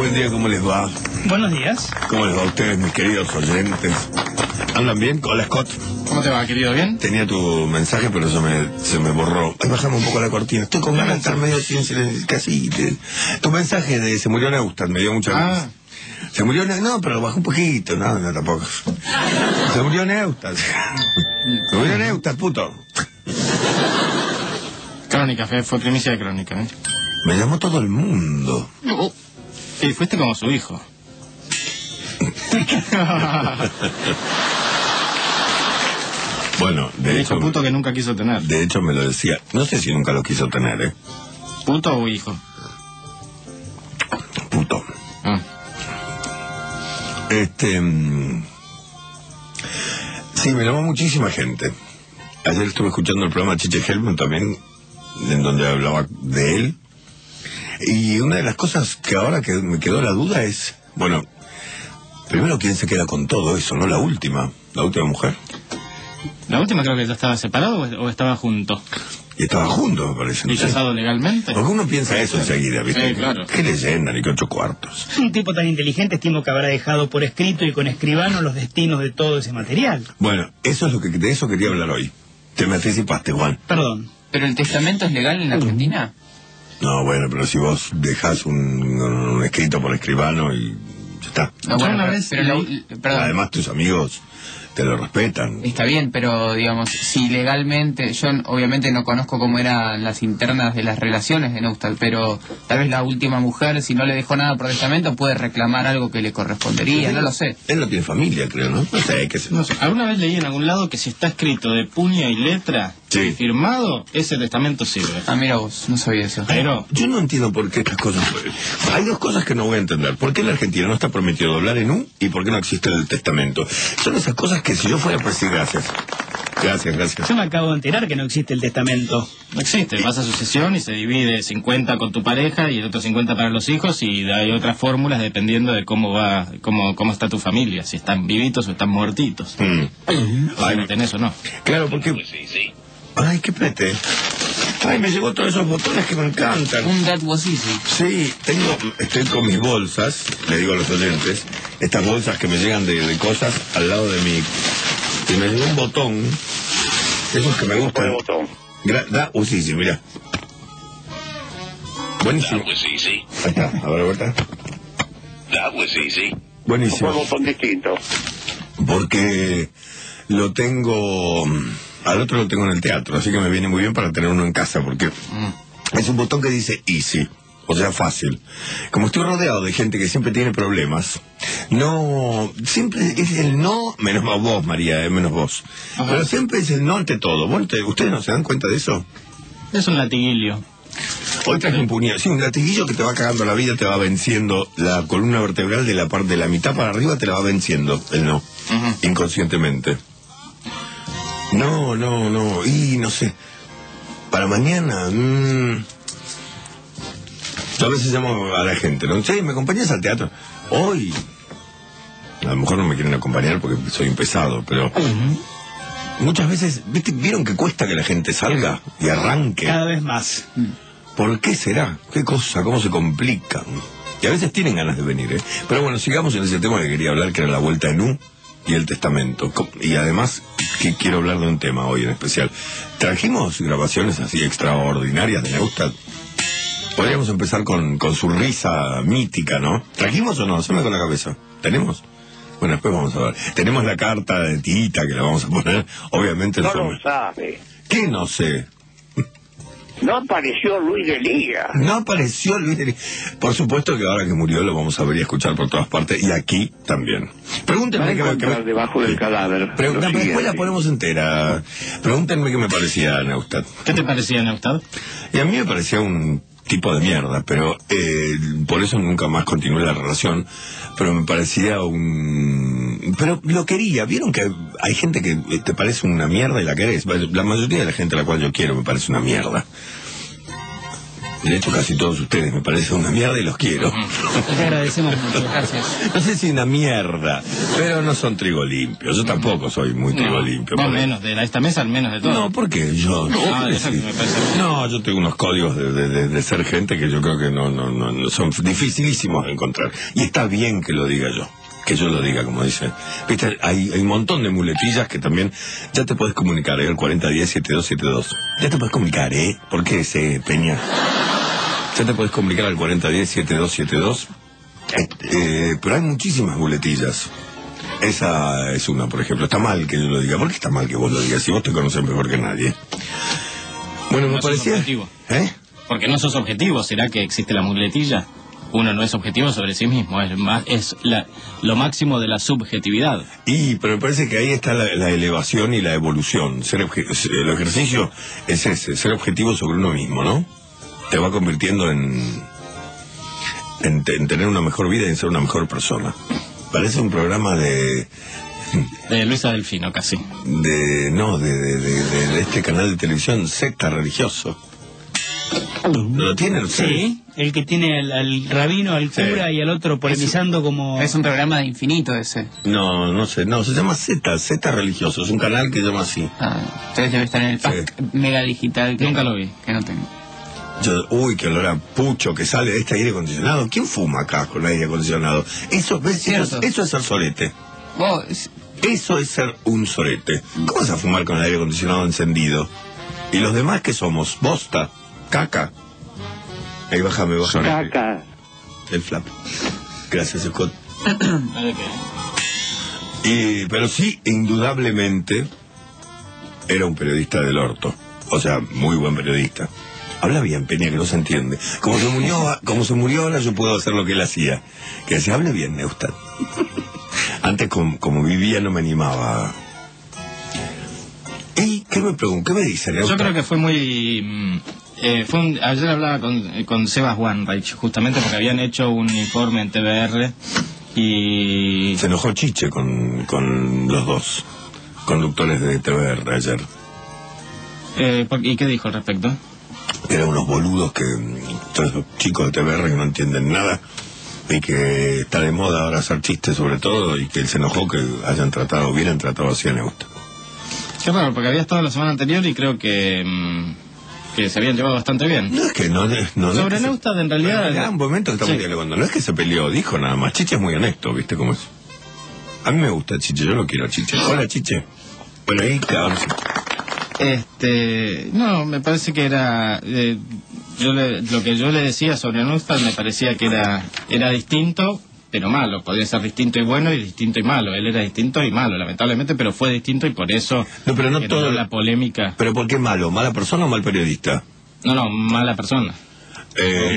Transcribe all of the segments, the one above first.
buen día, ¿cómo les va? Buenos días. ¿Cómo les va a ustedes, mis queridos oyentes? ¿Andan bien? Hola, Scott. ¿Cómo te va, querido? ¿Bien? Tenía tu mensaje, pero se me borró. Ay, bajame un poco la cortina. Estoy con ganas de estar medio sin silencio, casi. Tu mensaje de se murió Neustadt me dio mucha luz. Se murió Neustadt, no, pero lo bajó un poquito. No, no, tampoco. Se murió Neustadt. Se murió Neustadt, puto. Crónica, fue primicia de Crónica, ¿eh? Me llamó todo el mundo. Oh. Y fuiste como su hijo. Bueno, de hecho... puto que nunca quiso tener. De hecho me lo decía. No sé si nunca lo quiso tener, ¿eh? ¿Puto o hijo? Puto. Ah. Sí, me llamó muchísima gente. Ayer estuve escuchando el programa Chiche Gelman también, en donde hablaba de él. Y una de las cosas que ahora que me quedó la duda es... Bueno, primero, ¿quién se queda con todo eso? ¿No? La última mujer. La última creo que ya estaba separado o estaba junto. Y estaba junto, me parece. ¿Y casado legalmente? Porque uno piensa eso enseguida, ¿viste? Sí, claro. Qué leyenda, ni que 8 cuartos. Un tipo tan inteligente, estimo que habrá dejado por escrito y con escribano los destinos de todo ese material. Bueno, eso es lo que de eso quería hablar hoy. Te me anticipaste, Juan. Perdón. ¿Pero el testamento es legal en la Argentina? No, bueno, pero si vos dejás un escrito por escribano y ya está. No, bueno, una vez, pero además tus amigos te lo respetan. Está bien, pero digamos, si legalmente, yo obviamente no conozco cómo eran las internas de las relaciones de Neustadt, pero tal vez la última mujer, si no le dejó nada por testamento, puede reclamar algo que le correspondería, sí, no lo sé. Él no tiene familia, creo, ¿no? No sé. Alguna vez leí en algún lado que si está escrito de puño y letra, sí, firmado, ese testamento sirve. Ah, mira vos, no sabía eso. Pero yo no entiendo por qué estas cosas... Hay dos cosas que no voy a entender. ¿Por qué en la Argentina no está prometido doblar en U y por qué no existe el testamento? Son esas cosas que si yo fuera a decir gracias. Yo me acabo de enterar que no existe el testamento. No existe, vas a sucesión y se divide 50 con tu pareja y el otro 50 para los hijos, y hay otras fórmulas dependiendo de cómo está tu familia, si están vivitos o están muertitos. Ay, no tenés o no. Claro, porque... Sí. Ay, qué prete. Ay, me llegó todos esos botones que me encantan. Un that was easy. Sí, estoy con mis bolsas, le digo a los oyentes, estas bolsas que me llegan de cosas al lado de mí. Y me llegó un botón, esos que me gustan. ¿Cuál botón? That was easy, mirá. Buenísimo. That was easy. Ahí está, a ver, vuelta. That was easy. Buenísimo. Un botón distinto. Porque lo tengo... Al otro lo tengo en el teatro, así que me viene muy bien para tener uno en casa, porque es un botón que dice easy, o sea, fácil. Como estoy rodeado de gente que siempre tiene problemas, no, siempre es el no, menos vos, María, menos vos. Ajá. Pero siempre es el no ante todo. Bueno, ¿ustedes no se dan cuenta de eso? Es un latiguillo. Hoy traje un puñado, sí, un latiguillo que te va cagando la vida, te va venciendo la columna vertebral de la parte de la mitad para arriba, te la va venciendo el no, inconscientemente. No, y no sé. Para mañana, a veces llamo a la gente, ¿no? Sí, ¿me acompañas al teatro? Hoy. A lo mejor no me quieren acompañar porque soy un pesado, pero... Muchas veces, ¿vieron que cuesta que la gente salga y arranque? Cada vez más. ¿Por qué será? ¿Qué cosa? ¿Cómo se complican? Y a veces tienen ganas de venir, ¿eh? Pero bueno, sigamos en ese tema que quería hablar, que era la vuelta en U y el testamento. Y además... que quiero hablar de un tema hoy en especial. Trajimos grabaciones así extraordinarias de Neustadt. Podríamos empezar con su risa mítica, ¿no? ¿Trajimos o no? Hazme con la cabeza. ¿Tenemos? Bueno, después vamos a ver. Tenemos la carta de Tirita que la vamos a poner. Obviamente... No lo sabe. ¿Qué no sé? No apareció Luis de Liga. Por supuesto que ahora que murió lo vamos a ver y escuchar por todas partes. Y aquí también. Pregúntenme que debajo del cadáver. Después la ponemos entera. Pregúntenme qué me parecía Neustadt. ¿Qué te parecía Neustadt? Y a mí me parecía un tipo de mierda, pero por eso nunca más continué la relación. Pero me parecía un... Pero lo quería. ¿Vieron que hay gente que te parece una mierda y la querés? La mayoría de la gente a la cual yo quiero me parece una mierda. De hecho, casi todos ustedes me parecen una mierda y los quiero. Te agradecemos mucho, gracias. No sé si una mierda, pero no son trigo limpio. Yo tampoco soy muy trigo limpio. Más menos, de esta mesa al menos de todo. No, porque yo... No, yo tengo unos códigos de ser gente que yo creo que no son dificilísimos de encontrar. Y está bien que lo diga yo. Que yo lo diga, como dicen. Viste, hay un montón de muletillas que también ya te podés comunicar, ¿eh? El 4010-7272. Ya te podés comunicar, ¿eh? ¿Por qué ese, Peña? Ya te podés comunicar al 4010-7272. Pero hay muchísimas muletillas. Esa es una, por ejemplo. Está mal que yo lo diga. ¿Por qué está mal que vos lo digas? Si vos te conocés mejor que nadie. Bueno, me parecía... ¿Eh? Porque no sos objetivo. ¿Será que existe la muletilla? Uno no es objetivo sobre sí mismo, es lo máximo de la subjetividad. Y pero me parece que ahí está la elevación y la evolución. El ejercicio es ese, ser objetivo sobre uno mismo, ¿no? Te va convirtiendo en tener una mejor vida y en ser una mejor persona. Parece un programa de Luisa Delfino, casi. De este canal de televisión, secta religioso. ¿Lo tiene? Sí, el que tiene al rabino, al cura y al otro polemizando como... Es un programa de infinito ese. No sé, no, se llama Z religioso, es un canal que se llama así. Ah, ustedes deben estar en el pack mega digital. Que nunca lo vi, que no tengo. Uy, qué olor a pucho que sale de este aire acondicionado. ¿Quién fuma acá con el aire acondicionado? Eso es arzolete. Eso es ser un sorete. ¿Cómo vas a fumar con el aire acondicionado encendido? ¿Y los demás qué somos? Bosta. Caca. Ahí bájame. Caca. El flap. Gracias, Scott. Y, pero sí, indudablemente, era un periodista del orto. O sea, muy buen periodista. Habla bien, Peña, que no se entiende. Como se murió ahora, yo puedo hacer lo que él hacía. Que decía, hable bien, Neustadt. Antes, como vivía, no me animaba. ¿Y qué me pregunto? ¿Qué me dice, Neustadt? Yo creo que fue muy... ayer hablaba con Sebas Wanreich, justamente porque habían hecho un informe en TBR y... Se enojó Chiche con los dos conductores de TBR ayer. ¿Y qué dijo al respecto? Eran unos boludos que... Todos los chicos de TBR que no entienden nada y que está de moda ahora hacer chistes sobre todo, y que él se enojó que hubieran tratado así a Neusta. Qué raro, porque había estado la semana anterior y creo que... que se habían llevado bastante bien. No es que no sobre es que Neustadt en realidad en gran momento estamos dialogando. No es que se peleó, dijo nada más. Chiche es muy honesto, ¿viste cómo es? A mí me gusta Chiche, yo lo quiero a Chiche. Hola, Chiche. Bueno, ahí claro. No, me parece que era lo que yo le decía sobre Neustadt, me parecía que era distinto pero malo. Podría ser distinto y bueno y distinto y malo. Él era distinto y malo, lamentablemente, pero fue distinto y por eso... No, pero no todo... La polémica... ¿Pero por qué malo? ¿Mala persona o mal periodista? No, mala persona.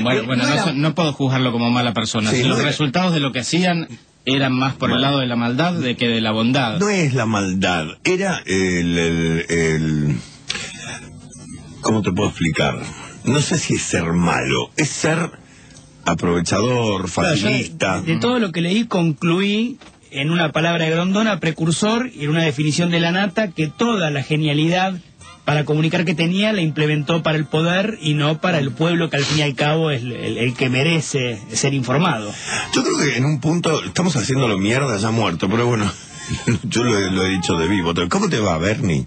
Bueno, no puedo juzgarlo como mala persona. Sí, los resultados de lo que hacían eran más por el lado de la maldad de que de la bondad. No es la maldad, era el... ¿Cómo te puedo explicar? No sé si es ser malo, es ser... aprovechador, fascista. De todo lo que leí concluí en una palabra de Grondona, precursor, y en una definición de la nata, que toda la genialidad para comunicar que tenía la implementó para el poder y no para el pueblo, que al fin y al cabo es el que merece ser informado. Yo creo que en un punto estamos haciéndolo mierda ya muerto, pero bueno, yo lo he dicho de vivo. ¿Cómo te va, Bernie?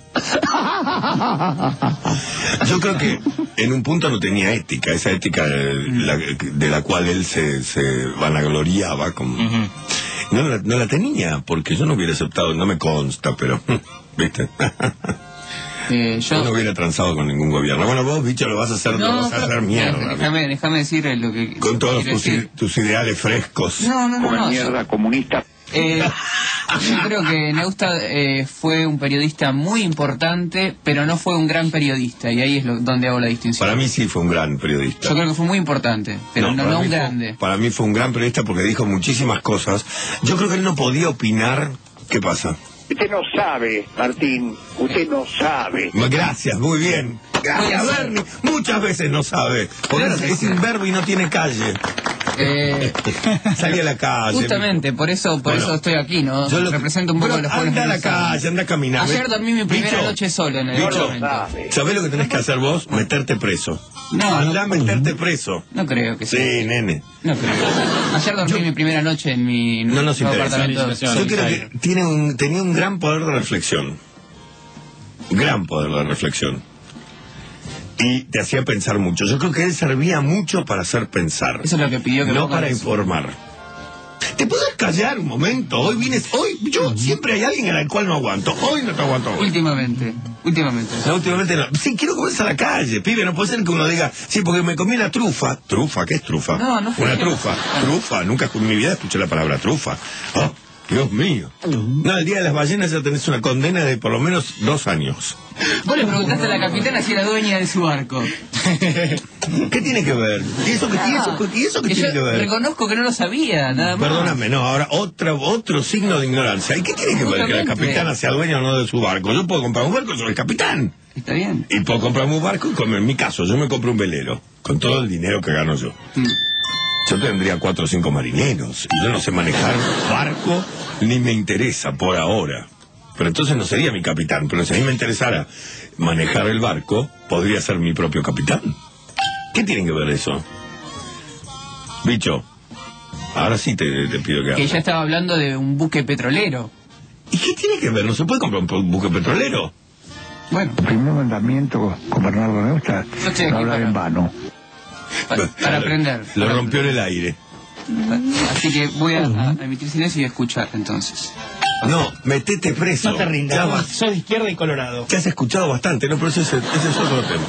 Yo creo que en un punto no tenía ética, esa ética de la cual él se vanagloriaba como... no la tenía, porque yo no hubiera aceptado, no me consta, pero ¿viste? Yo no hubiera transado con ningún gobierno. Bueno, vos, bicho, lo vas a hacer mierda. Déjame decir lo que... Con todos tus ideales frescos. No. Mierda comunista. Yo creo que Neustadt fue un periodista muy importante, pero no fue un gran periodista, y ahí es donde hago la distinción. Para mí sí fue un gran periodista. Yo creo que fue muy importante, pero no un grande. Para mí fue un gran periodista porque dijo muchísimas cosas. Yo creo que él no podía opinar. ¿Qué pasa? Usted no sabe, Martín, usted no sabe. Gracias, muy bien. Gracias, Bernie. Muchas veces no sabe. Porque es un verbo y no tiene calle. Salí a la calle. Justamente, por eso estoy aquí, ¿no? Yo represento un poco a los jóvenes. Anda a la calle, anda a caminar. Ayer dormí mi primera noche solo en el momento. ¿Sabés lo que tenés que hacer vos? Meterte preso. No, no, no meterte preso. No creo que sea. Sí, nene. No creo. Ayer dormí mi primera noche en mi apartamento. Yo creo que tenía un gran poder de reflexión. Gran poder de reflexión. Y te hacía pensar mucho. Yo creo que él servía mucho para hacer pensar. Eso es lo que pidió que no para informar. ¿Te puedes callar un momento? Hoy vienes... Hoy... Yo siempre hay alguien al cual no aguanto. Hoy no te aguanto. Últimamente. No, últimamente no. Sí, quiero comerse a la calle, pibe. No puede ser que uno diga... Sí, porque me comí la trufa. ¿Trufa? ¿Qué es trufa? No, no sé. Una trufa. Trufa. Nunca en mi vida escuché la palabra trufa. Oh, Dios mío. No, el día de las ballenas ya tenés una condena de por lo menos 2 años. Vos le preguntaste a la capitana si era dueña de su barco. ¿Qué tiene que ver? ¿Y eso que tiene que ver? Reconozco que no lo sabía, nada más. Perdóname, no, ahora otro signo de ignorancia. ¿Y qué tiene que ver que la capitana sea dueña o no de su barco? Yo puedo comprar un barco, soy el capitán. Está bien. Y puedo comprarme un barco, como en mi caso, yo me compro un velero, con todo el dinero que gano yo. Yo tendría 4 o 5 marineros, y yo no sé manejar barco, ni me interesa por ahora. Pero entonces no sería mi capitán. Pero si a mí me interesara manejar el barco, podría ser mi propio capitán. ¿Qué tiene que ver eso? Bicho, ahora sí te pido que hables. Que ya estaba hablando de un buque petrolero. ¿Y qué tiene que ver? ¿No se puede comprar un buque petrolero? Bueno. El primer mandamiento con Bernardo Neustadt no hablar en vano. Para aprender. Lo rompió en el aire. Así que voy a emitir silencio y a escuchar entonces. No, metete preso. No te rindas. No, sos de izquierda y colorado. Te has escuchado bastante, ¿no? Pero ese es otro tema.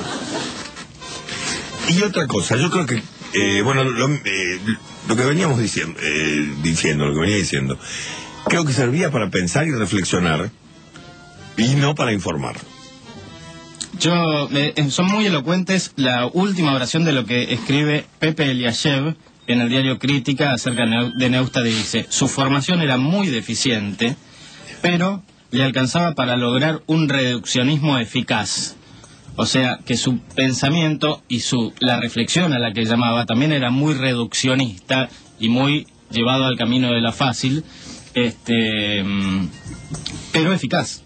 Y otra cosa, yo creo que, bueno, lo que veníamos diciendo, creo que servía para pensar y reflexionar y no para informar. Son muy elocuentes la última oración de lo que escribe Pepe Eliashev en el diario Crítica acerca de Neustadt. Dice: su formación era muy deficiente, pero le alcanzaba para lograr un reduccionismo eficaz. O sea, que su pensamiento y la reflexión a la que llamaba también era muy reduccionista y muy llevado al camino de la fácil, pero eficaz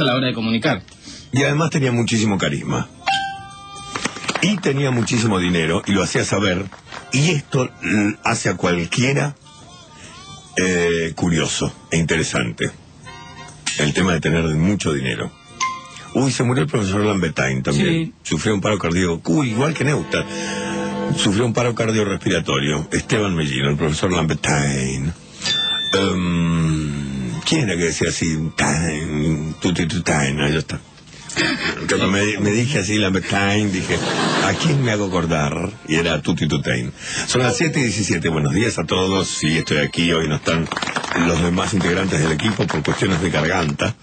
a la hora de comunicar. Y además tenía muchísimo carisma. Y tenía muchísimo dinero, y lo hacía saber, y esto hace a cualquiera curioso e interesante. El tema de tener mucho dinero. Uy, se murió el profesor Lambertain también. Sí. Sufrió un paro cardíaco. Uy, igual que Neustadt. Sufrió un paro cardiorrespiratorio. Esteban Mellino, el profesor Lambertain. ¿Quién era que decía así? Ahí está. Cuando me dije así, Lambertain, dije, ¿a quién me hago acordar? Y era Tuti Tutain. Son las 7:17. Buenos días a todos. Sí, estoy aquí. Hoy no están los demás integrantes del equipo por cuestiones de garganta.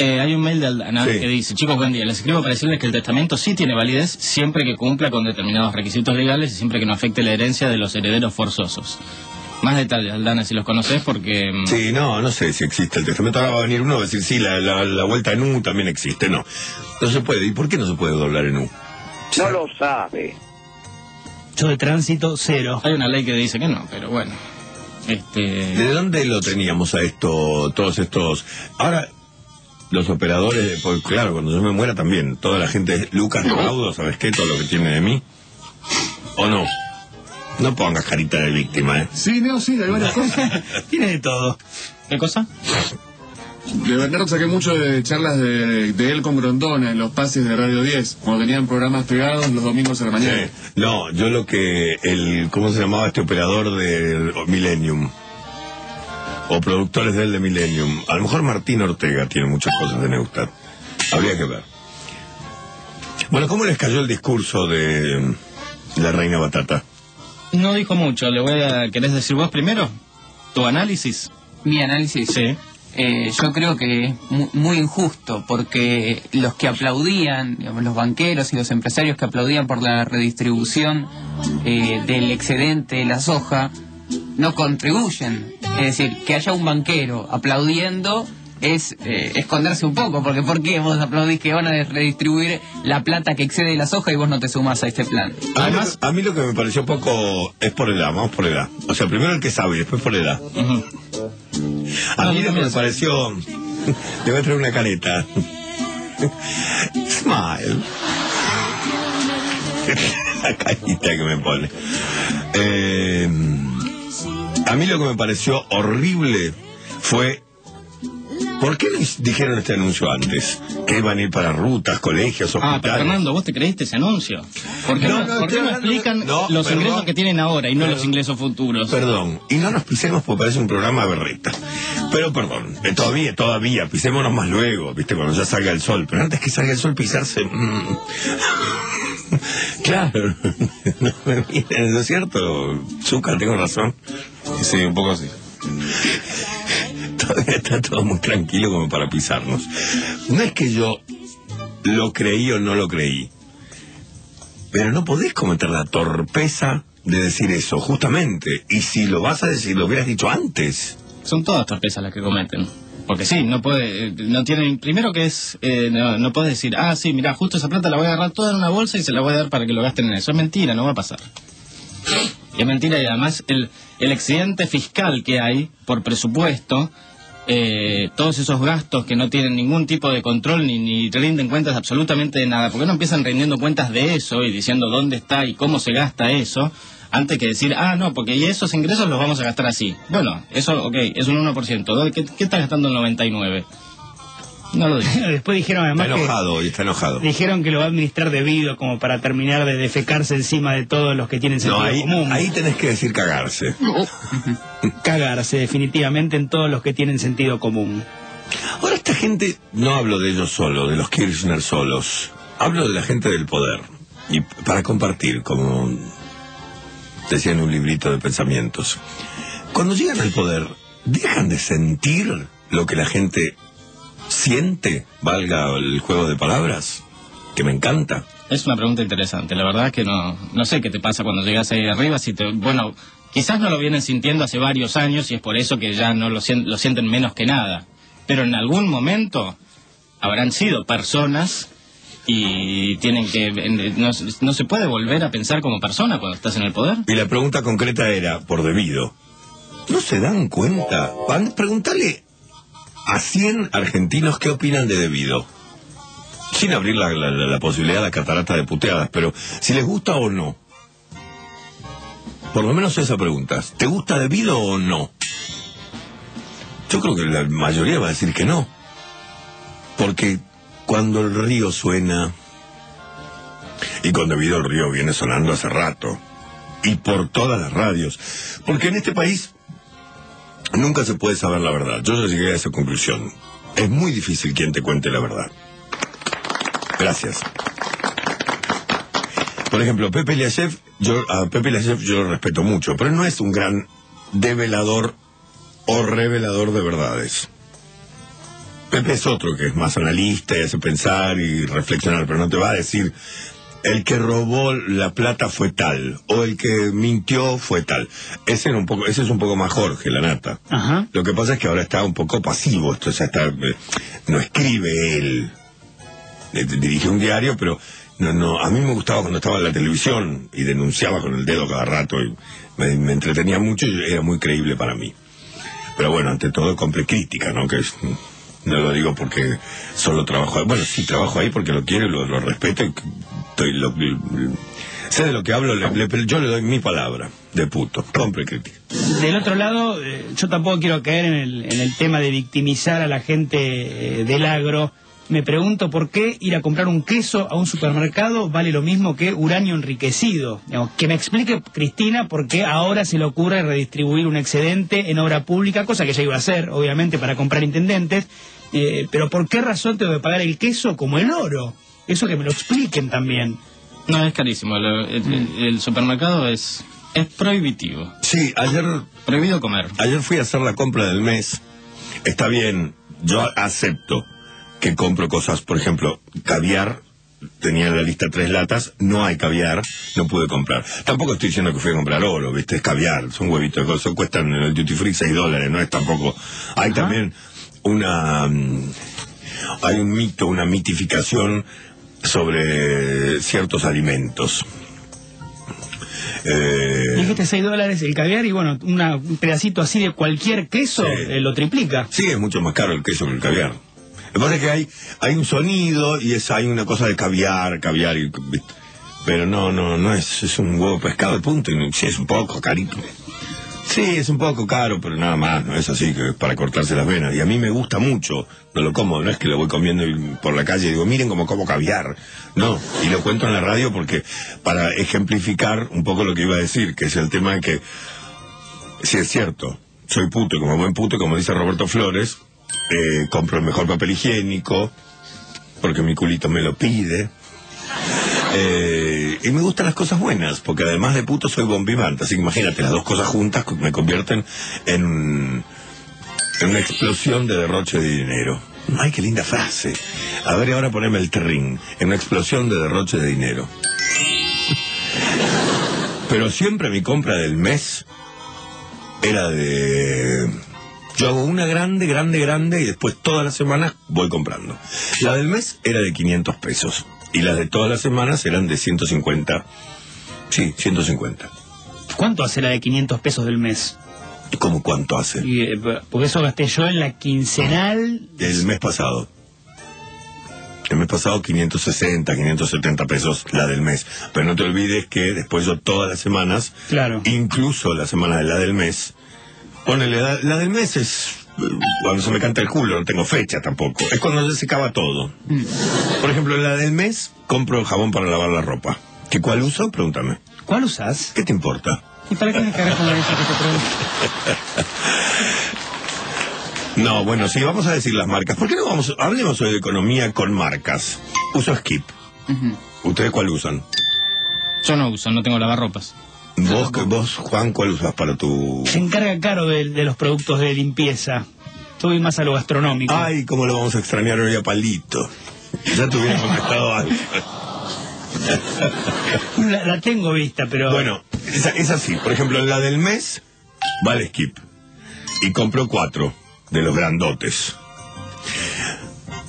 Hay un mail de Aldana que dice: chicos, buen día, les escribo para decirles que el testamento sí tiene validez siempre que cumpla con determinados requisitos legales y siempre que no afecte la herencia de los herederos forzosos. Más detalles, Aldana, si los conocés, porque... Sí, no sé si existe el testamento. Ahora va a venir uno a decir, sí, la vuelta en U también existe. No se puede. ¿Y por qué no se puede doblar en U? No lo sabe. Yo de tránsito, cero. Hay una ley que dice que no, pero bueno. ¿De dónde lo teníamos a esto, todos estos...? Ahora, los operadores, pues, claro, cuando yo me muera también, toda la gente, Lucas Raudo, ¿sabes qué? Todo lo que tiene de mí. ¿O no? No pongas carita de víctima, ¿eh? Sí, sí, hay varias cosas. Tiene de todo. ¿Qué cosa? De Bernardo saqué mucho de charlas de él con Grondona en los pases de Radio 10, cuando tenían programas pegados los domingos a la mañana. Sí. No, yo lo que... ¿Cómo se llamaba este operador de Millennium? O productores de él de Millennium. A lo mejor Martín Ortega tiene muchas cosas de Neustadt. Habría que ver. Bueno, ¿cómo les cayó el discurso de la Reina Batata? No dijo mucho, ¿querés decir vos primero? ¿Tu análisis? ¿Mi análisis? Sí. Yo creo que es muy injusto, porque los que aplaudían, digamos, los banqueros y los empresarios que aplaudían por la redistribución del excedente de la soja, no contribuyen. Es decir, que haya un banquero aplaudiendo es esconderse un poco, porque ¿por qué vos aplaudís que van a redistribuir la plata que excede la soja y vos no te sumás a este plan? Además, a mí lo que me pareció poco es por edad, vamos por edad. O sea, primero el que sabe y después por edad. A mí lo que me pareció... Le voy a traer una caneta. smile. La carita que me pone. A mí lo que me pareció horrible fue... ¿Por qué les dijeron este anuncio antes? Que iban a ir para rutas, colegios, hospitales. Ah, pero Fernando, ¿vos te creíste ese anuncio? ¿Por qué no explican los ingresos que tienen ahora y no los ingresos futuros? Perdón, y no nos pisemos porque parece un programa de berreta. Pero perdón, todavía, pisémonos más luego, ¿viste? Cuando ya salga el sol. Pero antes que salga el sol, pisarse... Claro, no me miren, ¿no es cierto? Zúcar, tengo razón. Sí, un poco así. Está todo muy tranquilo como para pisarnos. No es que yo lo creí o no lo creí, pero no podés cometer la torpeza de decir eso, justamente. Y si lo vas a decir, lo hubieras dicho antes. Son todas torpezas las que cometen. Porque sí, no puede, no tienen, primero que es, no puedes decir, ah, sí, mirá, justo esa plata la voy a agarrar toda en una bolsa y se la voy a dar para que lo gasten en eso. Es mentira, no va a pasar. Y es mentira, y además el excedente fiscal que hay por presupuesto... todos esos gastos que no tienen ningún tipo de control ni rinden cuentas absolutamente de nada. ¿Por qué no empiezan rindiendo cuentas de eso y diciendo dónde está y cómo se gasta eso, antes que decir, ah, no, porque esos ingresos los vamos a gastar así? Bueno, eso, ok, es un 1%. ¿Qué está gastando el 99%? No lo digo. Después dijeron además está enojado, que... Está enojado. Dijeron que lo va a administrar debido, como para terminar de defecarse encima de todos los que tienen sentido común. Ahí tenés que decir cagarse. Cagarse, definitivamente, en todos los que tienen sentido común. Ahora esta gente, no hablo de ellos solo, de los Kirchner solos. Hablo de la gente del poder. Y para compartir, como decía en un librito de pensamientos. Cuando llegan al poder, dejan de sentir lo que la gente... ¿Siente? Valga el juego de palabras, que me encanta. Es una pregunta interesante, la verdad es que no sé qué te pasa cuando llegas ahí arriba, si te, bueno, quizás no lo vienen sintiendo hace varios años y es por eso que ya no lo sienten menos que nada, pero en algún momento habrán sido personas y tienen que, no se puede volver a pensar como persona cuando estás en el poder. Y la pregunta concreta era, por debido, ¿no se dan cuenta? Van, pregúntale a 100 argentinos qué opinan de debido. Sin abrir la posibilidad de la catarata de puteadas, pero si les gusta o no. Por lo menos esa pregunta. ¿Te gusta debido o no? Yo creo que la mayoría va a decir que no. Porque cuando el río suena... Y con debido el río viene sonando hace rato. Y por todas las radios. Porque en este país... Nunca se puede saber la verdad. Yo ya llegué a esa conclusión. Es muy difícil quien te cuente la verdad. Gracias. Por ejemplo, a Pepe Liashev yo lo respeto mucho, pero no es un gran develador o revelador de verdades. Pepe es otro que es más analista y hace pensar y reflexionar, pero no te va a decir... El que robó la plata fue tal, o el que mintió fue tal. Ese era un poco, ese es un poco más Jorge Lanata. Ajá. Lo que pasa es que ahora está un poco pasivo, esto ya está, no escribe él. Dirige un diario, pero no. A mí me gustaba cuando estaba en la televisión y denunciaba con el dedo cada rato y me entretenía mucho y era muy creíble para mí. Pero bueno, ante todo compré Crítica, ¿no? Que es... No lo digo porque solo trabajo ahí. Bueno, sí, trabajo ahí porque lo quiero y lo respeto. Y sé de lo que hablo, yo le doy mi palabra de puto. Compre Crítica. Del otro lado, yo tampoco quiero caer en el tema de victimizar a la gente del agro. Me pregunto por qué ir a comprar un queso a un supermercado vale lo mismo que uranio enriquecido. Que me explique, Cristina, por qué ahora se le ocurre redistribuir un excedente en obra pública, cosa que ya iba a hacer, obviamente, para comprar intendentes. Pero ¿por qué razón tengo que pagar el queso como el oro? Eso que me lo expliquen también. No, es carísimo. El supermercado es prohibitivo. Sí, ayer... Prohibido comer. Ayer fui a hacer la compra del mes. Está bien, yo acepto que compro cosas, por ejemplo, caviar, tenía en la lista 3 latas, no hay caviar, no pude comprar. Tampoco estoy diciendo que fui a comprar oro, ¿viste? Es caviar, son huevitos de cosas, cuestan en el duty free $6, no es tampoco... Hay también un mito, una mitificación sobre ciertos alimentos. Dijiste $6 el caviar y bueno, un pedacito así de cualquier queso lo triplica. Sí, es mucho más caro el queso que el caviar. Me parece que hay un sonido y hay una cosa de caviar, y, pero no es un huevo pescado de punto. Y sí, es un poco carito. Sí, es un poco caro, pero nada más, no es así, que para cortarse las venas. Y a mí me gusta mucho, no lo como, no es que lo voy comiendo por la calle y digo, miren cómo como caviar. No, y lo cuento en la radio porque, para ejemplificar un poco lo que iba a decir, que es el tema de que, si es cierto, soy puto, y como buen puto, como dice Roberto Flores, compro el mejor papel higiénico, porque mi culito me lo pide. Y me gustan las cosas buenas, porque además de puto soy bombivante, así que imagínate, las dos cosas juntas me convierten en una explosión de derroche de dinero. Ay, qué linda frase. A ver, y ahora poneme el terrín, en una explosión de derroche de dinero. Pero siempre mi compra del mes era de... Yo hago una grande, y después todas las semanas voy comprando. La del mes era de 500 pesos. Y las de todas las semanas eran de 150. Sí, 150. ¿Cuánto hace la de 500 pesos del mes? ¿Cómo cuánto hace? Porque eso gasté yo en la quincenal... Del mes pasado. El mes pasado 560, 570 pesos la del mes. Pero no te olvides que después yo todas las semanas... Claro. Incluso la semana de la del mes... Ponele, la del mes es... Cuando se me canta el culo, no tengo fecha tampoco. Es cuando se acaba todo. Por ejemplo, la del mes, compro jabón para lavar la ropa. ¿Qué cuál uso? Pregúntame. ¿Cuál usás? ¿Qué te importa? ¿Y para qué me cagas con la leche que te No, bueno, sí, vamos a decir las marcas. ¿Por qué no vamos? Hablemos hoy de economía con marcas. Uso Skip. ¿Ustedes cuál usan? Yo no uso, no tengo lavarropas. ¿Vos, Juan, cuál usas para tu...? Se encarga Caro de los productos de limpieza. Yo voy más a lo gastronómico. Ay, cómo lo vamos a extrañar hoy a Palito. Ya te hubiera contestado algo. La tengo vista, pero... Bueno, es así. Por ejemplo, la del mes va al Skip. Y compro 4 de los grandotes.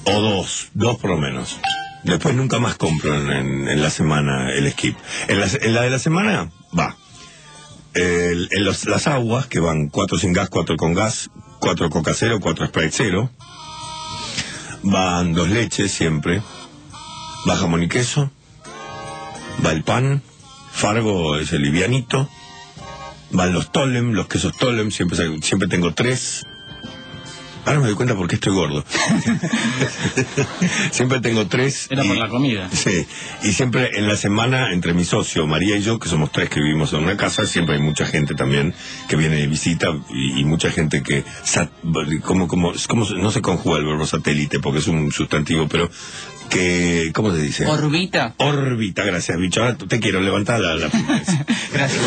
O 2 por lo menos. Después nunca más compro en la semana el Skip. En la de la semana... Va. Las aguas, que van 4 sin gas, 4 con gas, 4 coca cero, 4 Sprite cero. Van 2 leches siempre. Va jamón y queso. Va el pan. Fargo es el livianito. Van los Tolem, los quesos Tolem. Siempre tengo 3. Ahora me doy cuenta porque estoy gordo. Siempre tengo 3. Era por la comida. Sí. Y siempre en la semana, entre mi socio, María y yo, que somos 3 que vivimos en una casa, siempre hay mucha gente también que viene de visita y mucha gente que... Como no se conjuga el verbo satélite porque es un sustantivo, pero... que ¿cómo se dice? Orbita. Orbita, gracias, bicho. Ahora te quiero levantar la Gracias.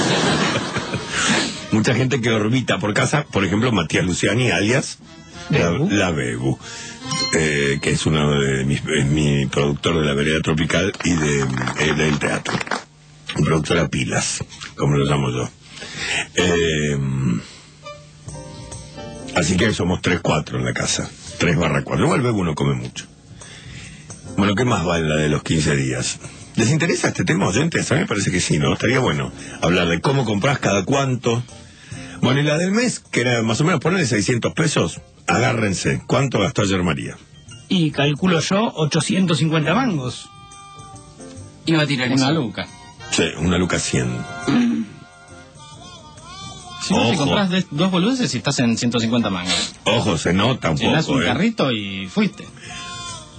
Mucha gente que orbita por casa, por ejemplo, Matías Luciani, alias... La Bebu, que es uno de mi productor de La Vereda Tropical y del teatro. Un productor a pilas, como lo llamo yo. Así que somos 3-4 en la casa. 3/4. Igual Bebu no come mucho. Bueno, ¿qué más va en la de los 15 días? ¿Les interesa este tema, oyentes? A mí me parece que sí, ¿no? Estaría bueno hablar de cómo comprás, cada cuánto. Bueno, y la del mes, que era más o menos ponerle 600 pesos, agárrense. ¿Cuánto gastó ayer María? Y calculo yo, 850 mangos. Iba a tirar una luca. Sí, una luca 100. Si no te compras 2 boludeces y estás en 150 mangos. Ojo, se nota un poco. Llenás un carrito y fuiste.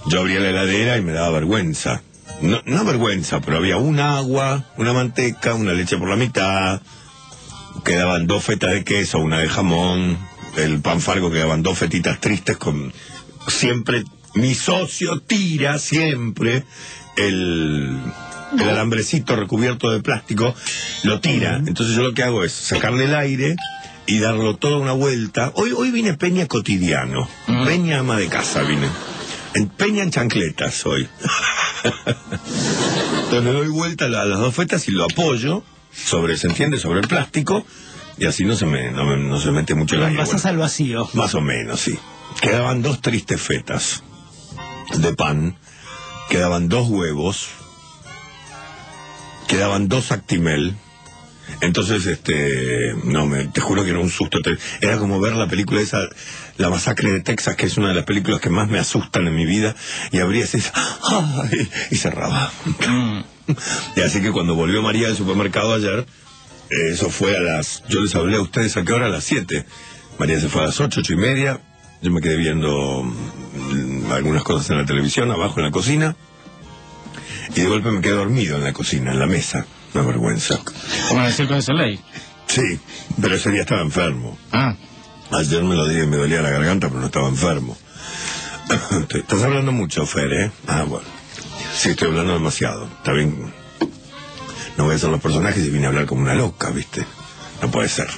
Yo abría la heladera y me daba vergüenza. No vergüenza, pero había un agua, una manteca, una leche por la mitad... Quedaban 2 fetas de queso, una de jamón, el pan Fargo, quedaban 2 fetitas tristes con... Siempre, mi socio tira siempre el alambrecito recubierto de plástico, lo tira. Entonces yo lo que hago es sacarle el aire y darlo toda una vuelta. Hoy vine Peña cotidiano, Peña ama de casa vine. Peña en chancletas hoy. Entonces le doy vuelta a las 2 fetas y lo apoyo. Se entiende sobre el plástico y así no se mete mucho el aire. Pasás al vacío. Más o menos, sí. Quedaban 2 tristes fetas de pan, quedaban 2 huevos, quedaban 2 actimel, Entonces, no, te juro que era un susto. Era como ver la película esa, La Masacre de Texas, que es una de las películas que más me asustan en mi vida, y abrías esa, y cerraba. Y así que cuando volvió María del supermercado ayer, eso fue a las... Yo les hablé a ustedes a qué hora, a las 7. María se fue a las 8, 8 y media. Yo me quedé viendo algunas cosas en la televisión, abajo en la cocina. Y de golpe me quedé dormido en la cocina, en la mesa. Una vergüenza. ¿Como en el Cirque du Soleil? Sí, pero ese día estaba enfermo. Ah. Ayer me lo dije, me dolía la garganta, pero no estaba enfermo. Estás hablando mucho, Fer, ¿eh? Ah, bueno. Sí, estoy hablando demasiado. Está bien. No voy a ser los personajes y vine a hablar como una loca, ¿viste? No puede ser.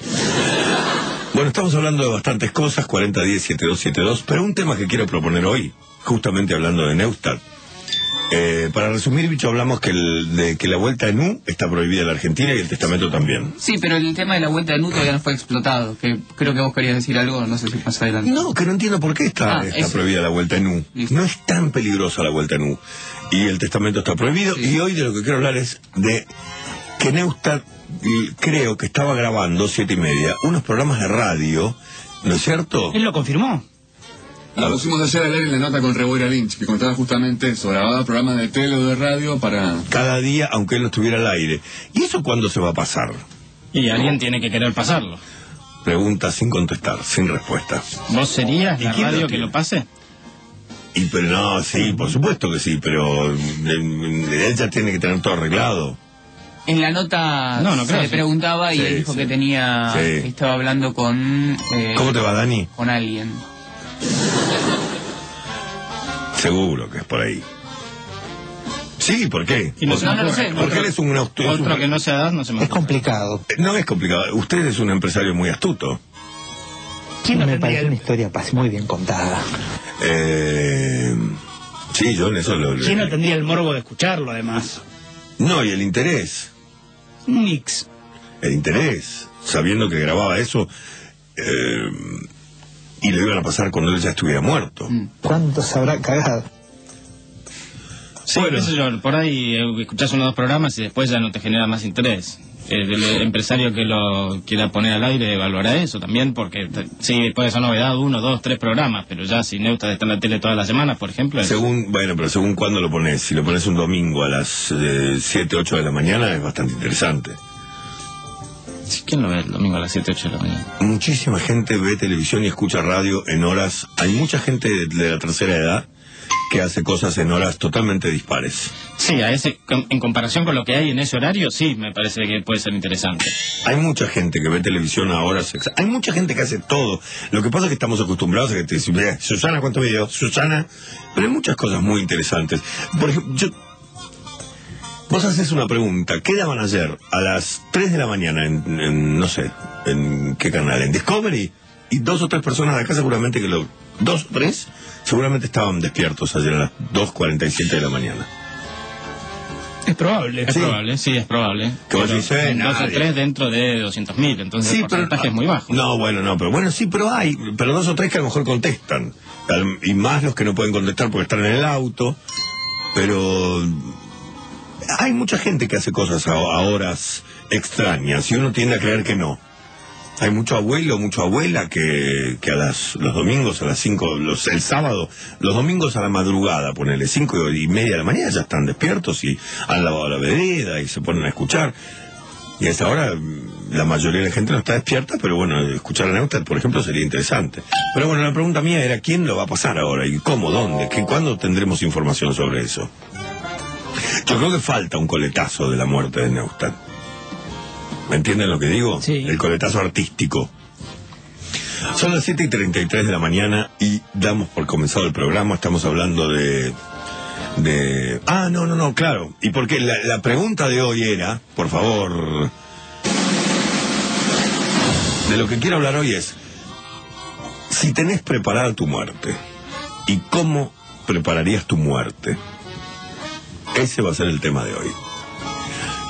Bueno, estamos hablando de bastantes cosas, 4010-7272, pero un tema que quiero proponer hoy, justamente hablando de Neustadt. Para resumir, bicho, hablamos que de que la vuelta en U está prohibida en la Argentina y el testamento también. Sí, pero el tema de la vuelta en U todavía no fue explotado, que creo que vos querías decir algo, no sé si pasa adelante. No, que no entiendo por qué está prohibida la vuelta en U. Listo. No es tan peligrosa la vuelta en U. Y el testamento está prohibido, sí. Y hoy de lo que quiero hablar es de que Neustadt, creo que estaba grabando, 7:30, unos programas de radio, ¿no es cierto? Él lo confirmó. La pusimos ayer al aire en la nota con Reboira Lynch, que contaba justamente eso, grababa programas de tele o de radio para... Cada día, aunque él no estuviera al aire. ¿Y eso cuándo se va a pasar? Y alguien tiene que querer pasarlo. Pregunta sin contestar, sin respuesta. ¿Vos serías la radio que lo pase? Y pero no, sí, por supuesto que sí, pero él ya tiene que tener todo arreglado. En la nota le preguntaba y él dijo que tenía... Sí. Estaba hablando con... ¿Cómo te va, Dani? Con alguien. Seguro que es por ahí. Sí, ¿por qué? No lo sé. Porque él es un astuto. Otro que no se da, no se me ocurre. Es complicado. No es complicado. Usted es un empresario muy astuto. ¿Quién me parece una historia muy bien contada? Sí, yo en eso lo... ¿Quién no tendría el morbo de escucharlo, además? No, y el interés. Un mix. El interés. Sabiendo que grababa eso... Y lo iban a pasar cuando él ya estuviera muerto. ¿Cuánto se habrá cagado? Sí, bueno, eso yo, por ahí escuchás uno o dos programas y después ya no te genera más interés. El empresario que lo quiera poner al aire evaluará eso también, porque sí, puede ser novedad, 1, 2, 3 programas, pero ya si Neustadt está en la tele todas las semanas, por ejemplo... Según cuándo lo pones. Si lo pones un domingo a las 7, 8 de la mañana es bastante interesante. ¿Quién lo ve el domingo a las 7, 8 de la mañana? Muchísima gente ve televisión y escucha radio en horas. Hay mucha gente de la tercera edad que hace cosas en horas totalmente dispares. Sí, en comparación con lo que hay en ese horario, sí, me parece que puede ser interesante. Hay mucha gente que ve televisión a horas exactas. Hay mucha gente que hace todo. Lo que pasa es que estamos acostumbrados a que te dicen, Susana, ¿cuánto video? Susana. Pero hay muchas cosas muy interesantes. Por ejemplo, vos haces una pregunta, ¿qué daban ayer a las 3 de la mañana en no sé, en qué canal, en Discovery? Y 2 o 3 personas de acá seguramente que lo... 2 o 3 seguramente estaban despiertos ayer a las 2:47 de la mañana. Es probable. Es probable, sí, es probable. Que vos decís, 2 o 3 dentro de 200.000, entonces sí, el porcentaje es muy bajo. No, pero hay, pero 2 o 3 que a lo mejor contestan. Y más los que no pueden contestar porque están en el auto, pero... Hay mucha gente que hace cosas a horas extrañas y uno tiende a creer que no. Hay mucho abuelo, mucha abuela que a los domingos a las 5, el sábado, los domingos a la madrugada, ponele 5:30 de la mañana, ya están despiertos y han lavado la vereda y se ponen a escuchar. Y a esa hora la mayoría de la gente no está despierta, pero bueno, escuchar a Neustadt, por ejemplo, sería interesante. Pero bueno, la pregunta mía era ¿quién lo va a pasar ahora? ¿Y cómo? ¿Dónde? ¿Cuándo tendremos información sobre eso? Yo creo que falta un coletazo de la muerte de Neustadt. ¿Me entienden lo que digo? Sí. El coletazo artístico. Son las 7:33 de la mañana y damos por comenzado el programa. Estamos hablando de... Ah, no, claro. Y porque la pregunta de hoy era, por favor... De lo que quiero hablar hoy es... Si tenés preparada tu muerte, ¿y cómo prepararías tu muerte? Ese va a ser el tema de hoy.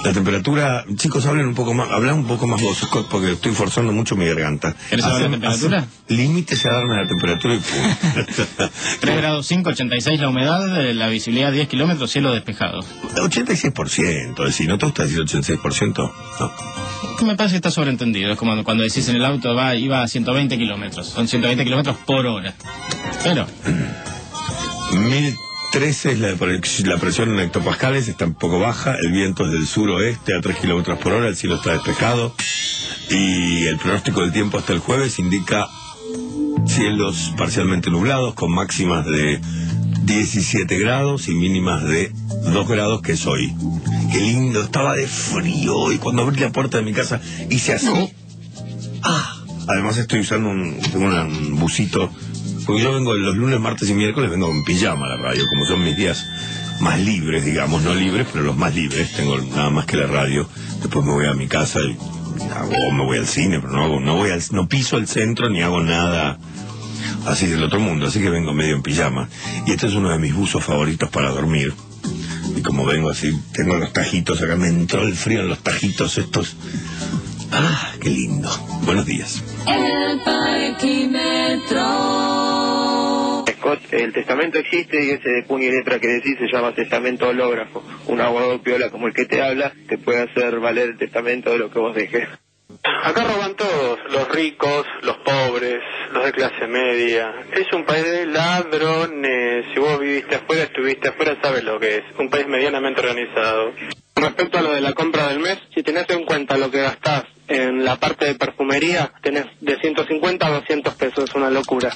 La temperatura, chicos, hablen un poco más, habla un poco más vos, Scott, porque estoy forzando mucho mi garganta. ¿Querés hablar de temperatura? Límítese a darme la temperatura y pum. 3 grados 5, 86 la humedad, la visibilidad 10 kilómetros, cielo despejado. 86%, es decir, ¿no te gusta decir 86%? No. Me parece que está sobreentendido, es como cuando decís en el auto iba a 120 kilómetros, son 120 kilómetros por hora. Pero... 13 es la presión en hectopascales, está un poco baja, el viento es del suroeste a 3 kilómetros por hora, el cielo está despejado y el pronóstico del tiempo hasta el jueves indica cielos parcialmente nublados con máximas de 17 grados y mínimas de 2 grados, que es hoy. Qué lindo, estaba de frío y cuando abrí la puerta de mi casa hice así. Ah, además estoy usando un busito. Porque yo vengo los lunes, martes y miércoles, vengo en pijama a la radio, como son mis días más libres, digamos, no libres, pero los más libres, tengo nada más que la radio, después me voy a mi casa, o me voy al cine, pero no piso el centro ni hago nada así del otro mundo, así que vengo medio en pijama. Y este es uno de mis buzos favoritos para dormir, y como vengo así, tengo los tajitos, acá me entró el frío en los tajitos estos... ¡Ah, qué lindo! Buenos días. El Parquímetro. Scott, el testamento existe y ese de puño y letra que decís se llama testamento hológrafo. Un abogado piola como el que te habla te puede hacer valer el testamento de lo que vos dejes. Acá roban todos, los ricos, los pobres, los de clase media. Es un país de ladrones. Si vos viviste afuera, estuviste afuera, sabes lo que es. Un país medianamente organizado. Respecto a lo de la compra del mes, si tenés en cuenta lo que gastás en la parte de perfumería, tenés de 150 a 200 pesos, es una locura.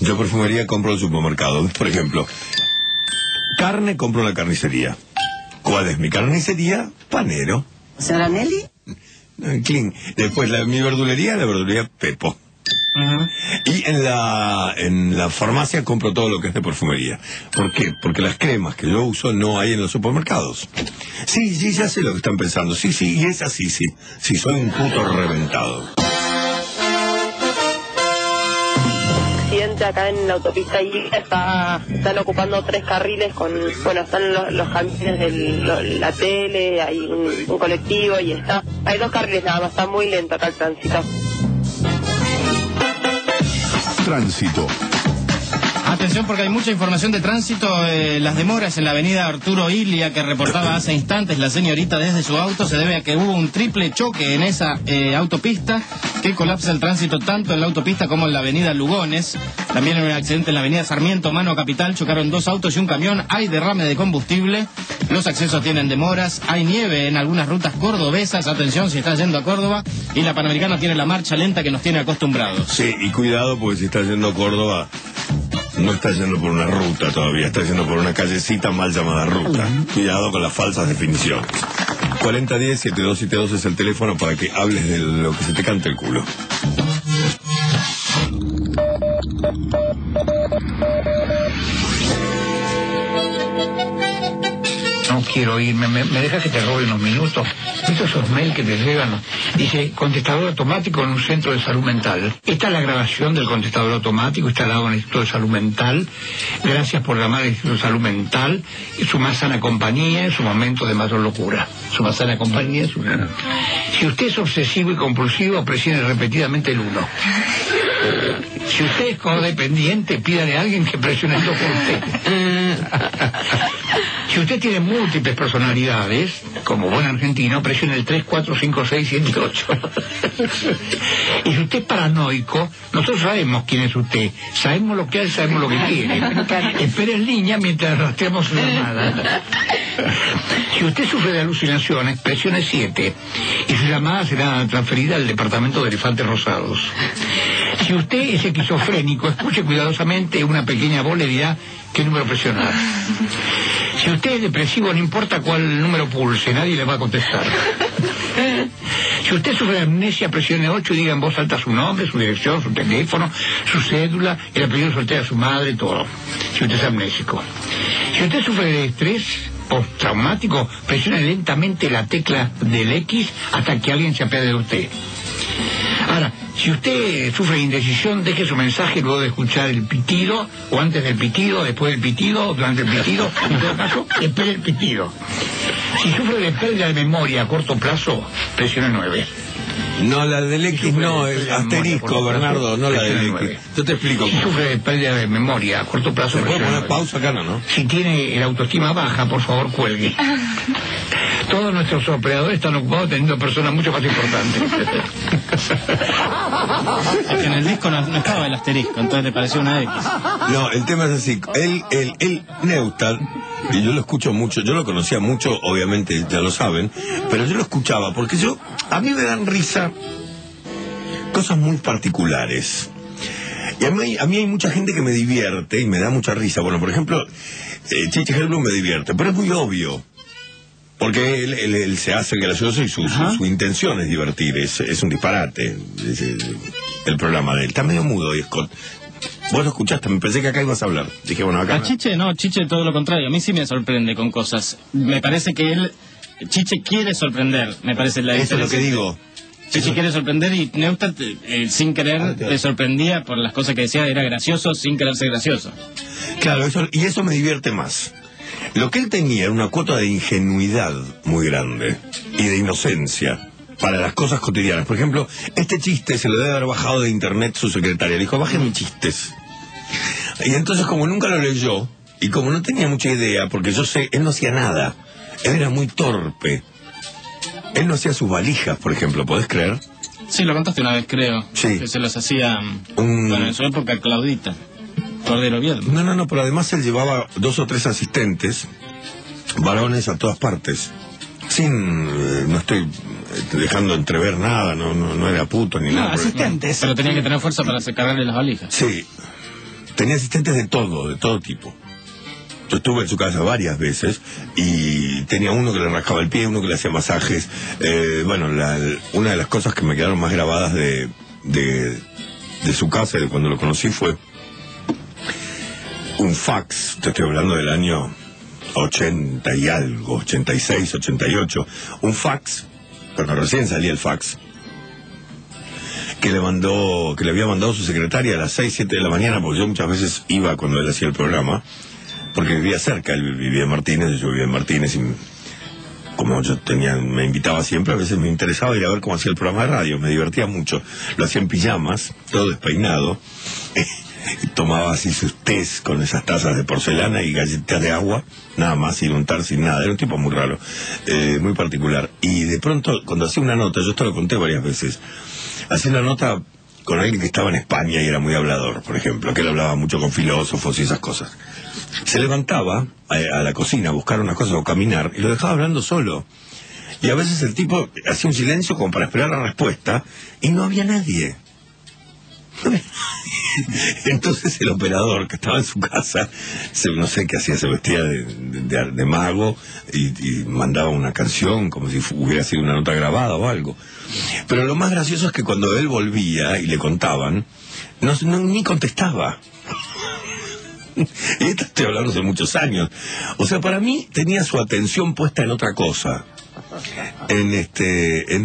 Yo perfumería compro en supermercado, por ejemplo. Carne compro en la carnicería. ¿Cuál es mi carnicería? Panero. ¿Será Nelly? Clean. Después mi verdulería, la verdulería Pepo. Y en la farmacia compro todo lo que es de perfumería. ¿Por qué? Porque las cremas que yo uso no hay en los supermercados. Sí, sí, ya sé lo que están pensando. Sí, sí, y es así, sí. Sí, soy un puto reventado. Accidente acá en la autopista y están ocupando 3 carriles con... Bueno, están los camiones de la tele, hay un colectivo y está... Hay 2 carriles nada más, está muy lento acá el tránsito. Tránsito. Atención porque hay mucha información de tránsito. Las demoras en la avenida Arturo Ilia que reportaba hace instantes la señorita desde su auto se debe a que hubo un triple choque en esa autopista que colapsa el tránsito tanto en la autopista como en la avenida Lugones. También hubo un accidente en la avenida Sarmiento, Mano Capital. Chocaron 2 autos y un camión. Hay derrame de combustible. Los accesos tienen demoras. Hay nieve en algunas rutas cordobesas. Atención si estás yendo a Córdoba. Y la Panamericana tiene la marcha lenta que nos tiene acostumbrados. Sí, y cuidado porque si estás yendo a Córdoba, no está yendo por una ruta todavía, está yendo por una callecita mal llamada ruta. Cuidado con las falsas definiciones. 4010-7272 es el teléfono para que hables de lo que se te cante el culo. No quiero irme, ¿me dejas que te robe unos minutos? Estos son mails que te llegan. Dice, contestador automático en un centro de salud mental. Está la grabación del contestador automático instalado en el Instituto de Salud Mental. Gracias por llamar al Instituto de Salud Mental. Su más sana compañía en su momento de mayor locura. Su más sana compañía es una... Si usted es obsesivo y compulsivo, presione repetidamente el 1. Si usted es codependiente, pídale a alguien que presione el 2 por usted. Si usted tiene múltiples personalidades, como buen argentino, presione el 3, 4, 5, 6, 7, 8. Y si usted es paranoico, nosotros sabemos quién es usted. Sabemos lo que hace, sabemos lo que quiere. Espera en línea mientras rastreamos su llamada. Si usted sufre de alucinaciones, presione 7. Y su llamada será transferida al departamento de elefantes rosados. Si usted es esquizofrénico, escuche cuidadosamente una pequeña voz le dirá qué número presionar. Si usted es depresivo, no importa cuál número pulse, nadie le va a contestar. Si usted sufre de amnesia, presione 8 y diga en voz alta su nombre, su dirección, su teléfono, su cédula, el apellido soltero de su madre, todo. Si usted es amnésico. Si usted sufre de estrés postraumático, presione lentamente la tecla del X hasta que alguien se apiade de usted. Ahora, si usted sufre de indecisión, deje su mensaje luego de escuchar el pitido, o antes del pitido, después del pitido, durante el pitido, en todo caso, espere el pitido. Si sufre de pérdida de memoria a corto plazo, presione 9. No, la del X no, el asterisco, Bernardo, no la del X. Yo te explico. Si sufre de pérdida de memoria a corto plazo... ¿Se puede poner pausa acá, no? Si tiene la autoestima baja, por favor, cuelgue. Todos nuestros operadores están ocupados teniendo personas mucho más importantes. Es que en el disco no estaba el asterisco, entonces le pareció una X. No, el tema es así. El Neustadt, y yo lo escucho mucho, yo lo conocía mucho, obviamente ya lo saben, pero yo lo escuchaba porque a mí me dan risa cosas muy particulares. Y a mí hay mucha gente que me divierte y me da mucha risa. Bueno, por ejemplo, Chiche Gelman me divierte, pero es muy obvio. Porque él se hace gracioso y su intención es divertir, es un disparate. El programa de él. Está medio mudo, Diego Scott. Vos lo escuchaste, me pensé que acá ibas a hablar. Dije, bueno, acá. A Chiche, no, Chiche todo lo contrario. A mí sí me sorprende con cosas. Me parece que Chiche quiere sorprender, me parece la diferencia. Eso es lo que digo. Chiche quiere sorprender y Neustadt, sin querer, te sorprendía por las cosas que decía, era gracioso sin quererse gracioso. Claro, eso me divierte más. Lo que él tenía era una cuota de ingenuidad muy grande y de inocencia para las cosas cotidianas. Por ejemplo, este chiste se lo debe haber bajado de internet su secretaria. Le dijo, bájenme chistes. Y entonces, como nunca lo leyó, y como no tenía mucha idea, porque yo sé, él no hacía nada. Él era muy torpe. Él no hacía sus valijas, por ejemplo, ¿podés creer? Sí, lo contaste una vez, creo. Sí. Que se los hacía, bueno, en su época, Claudita. No, pero además él llevaba 2 o 3 asistentes, varones, a todas partes. No estoy dejando entrever nada, no era puto ni nada. Asistentes. Pero tenía que tener fuerza para cargarle las valijas. Sí, tenía asistentes de todo tipo. Yo estuve en su casa varias veces y tenía uno que le rascaba el pie, uno que le hacía masajes. Bueno, una de las cosas que me quedaron más grabadas de su casa, de cuando lo conocí, fue... un fax, te estoy hablando del año 80 y algo, 86, 88, un fax, cuando recién salía el fax, que le había mandado su secretaria a las 6, 7 de la mañana, porque yo muchas veces iba cuando él hacía el programa, porque vivía cerca, él vivía en Martínez, yo vivía en Martínez, y como me invitaba siempre, a veces me interesaba ir a ver cómo hacía el programa de radio, me divertía mucho, lo hacía en pijamas, todo despeinado, tomaba así sus tés con esas tazas de porcelana y galletas de agua, nada más, sin untar, sin nada. Era un tipo muy raro, muy particular. Y de pronto, cuando hacía una nota, yo esto lo conté varias veces, hacía una nota con alguien que estaba en España y era muy hablador, por ejemplo, que él hablaba mucho con filósofos y esas cosas. Se levantaba a la cocina a buscar unas cosas o caminar y lo dejaba hablando solo. Y a veces el tipo hacía un silencio como para esperar la respuesta y no había nadie. Entonces el operador que estaba en su casa, no sé qué hacía, se vestía de mago y mandaba una canción como si hubiera sido una nota grabada o algo. Pero lo más gracioso es que cuando él volvía y le contaban, ni contestaba. Y esto estoy hablando hace muchos años. O sea, para mí tenía su atención puesta en otra cosa, en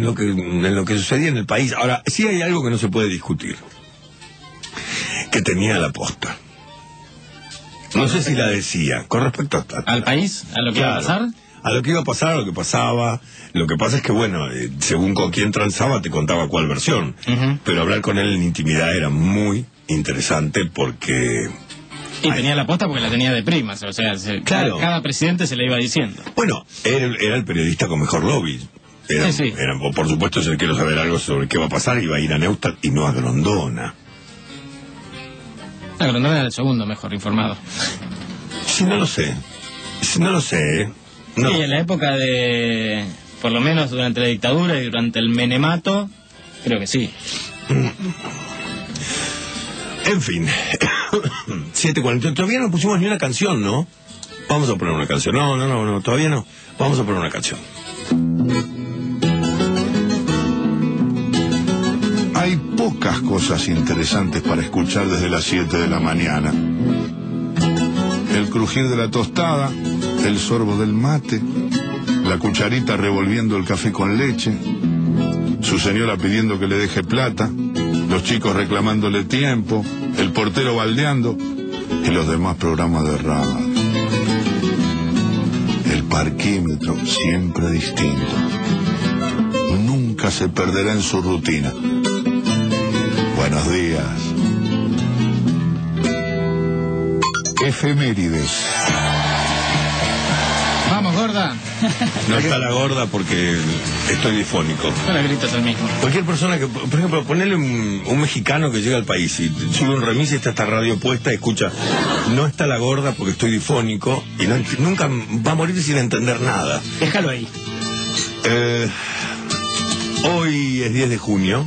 lo que sucedía en el país. Ahora, sí hay algo que no se puede discutir, que tenía la posta. No sé si la decía, con respecto al país, a lo que iba a pasar. A lo que iba a pasar, a lo que pasaba. Lo que pasa es que, bueno, según con quién transaba, te contaba cuál versión. Pero hablar con él en intimidad era muy interesante porque... Y tenía la posta porque la tenía de primas, o sea, claro. Cada presidente se la iba diciendo. Bueno, era el periodista con mejor lobby. Por supuesto, si quiero saber algo sobre qué va a pasar, iba a ir a Neustadt y no a Grondona. La Grondona era el segundo mejor informado. Sí, no lo sé. No. Sí, en la época de... Por lo menos durante la dictadura y durante el menemato, creo que sí. En fin. 7:40. Todavía no pusimos ni una canción, ¿no? Vamos a poner una canción. No, todavía no. Vamos a poner una canción. Hay pocas cosas interesantes para escuchar desde las 7 de la mañana. El crujir de la tostada, el sorbo del mate, la cucharita revolviendo el café con leche, su señora pidiendo que le deje plata, los chicos reclamándole tiempo, el portero baldeando y los demás programas de radio. parquímetro siempre distinto. Nunca se perderá en su rutina. Buenos días. Efemérides. Vamos, gorda. No está la gorda porque estoy difónico. No la gritas al mismo. Cualquier persona que, por ejemplo, ponele un mexicano que llega al país y sube un remis y está esta radio puesta y escucha, no está la gorda porque estoy difónico, y no, nunca va a morir sin entender nada. Déjalo ahí. Hoy es 10 de junio.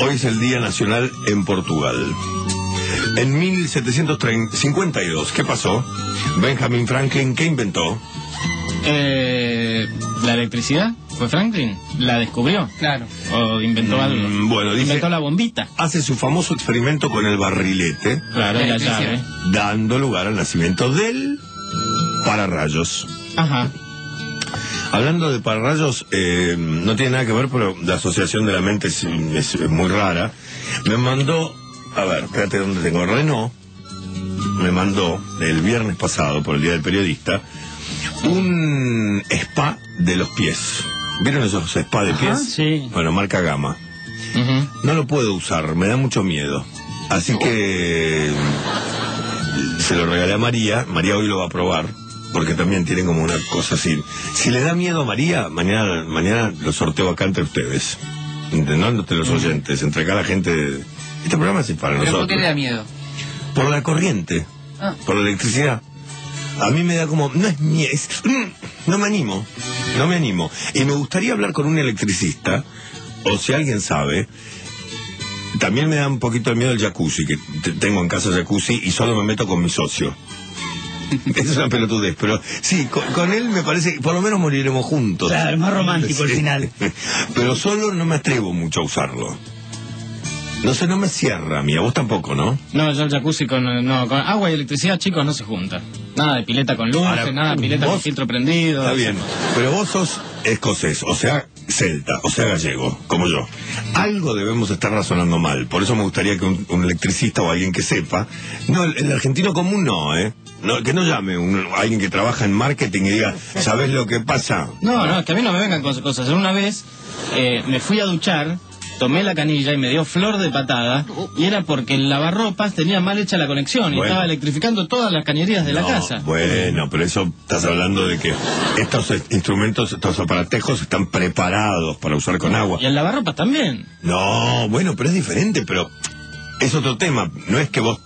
Hoy es el Día Nacional en Portugal. En 1752, ¿qué pasó? Benjamin Franklin, ¿qué inventó? ¿La electricidad? ¿Fue Franklin? ¿La descubrió? Claro. ¿O inventó algo? Bueno, dice... Inventó la bombita. Hace su famoso experimento con el barrilete. Claro, la llave. Dando lugar al nacimiento del pararrayos. Ajá. Hablando de pararrayos, no tiene nada que ver, pero la asociación de la mente es muy rara. Me mandó... A ver, espérate, ¿dónde tengo? Renault me mandó el viernes pasado, por el Día del Periodista, un spa de los pies. ¿Vieron esos spa de pies? Ajá, sí. Bueno, marca Gama. No lo puedo usar, me da mucho miedo. Así que se lo regalé a María. María hoy lo va a probar, porque también tiene como una cosa así. Si le da miedo a María, mañana lo sorteo acá entre ustedes. Entre los oyentes, entre acá la gente... Este programa es para nosotros. ¿Por qué le da miedo? Por la corriente, por la electricidad. A mí me da como... No es miedo, no me animo. Y me gustaría hablar con un electricista, o si alguien sabe. También me da un poquito de miedo el jacuzzi, que tengo en casa jacuzzi y solo me meto con mi socio. Es una pelotudez, pero sí, con él me parece que por lo menos moriremos juntos. Claro, más romántico al final. Pero solo no me atrevo mucho a usarlo. No sé, no me cierra, mía. Vos tampoco, ¿no? No, yo el jacuzzi con agua y electricidad, chicos, no se junta. Nada de pileta con luces, ahora, nada de pileta con filtro prendido. Está bien, pero vos sos escocés, o sea, celta, o sea, gallego, como yo. Algo debemos estar razonando mal. Por eso me gustaría que un electricista o alguien que sepa... No, el argentino común no, ¿eh? No, que no llame a alguien que trabaja en marketing y diga, ¿sabés lo que pasa? No, es que a mí no me vengan con cosas. Una vez me fui a duchar... Tomé la canilla y me dio flor de patada, y era porque el lavarropas tenía mal hecha la conexión, bueno, y estaba electrificando todas las cañerías de la casa. Bueno, pero eso estás hablando de que estos instrumentos, estos aparatejos están preparados para usar con agua. Y el lavarropas también. No, bueno, pero es diferente, pero es otro tema, no es que vos...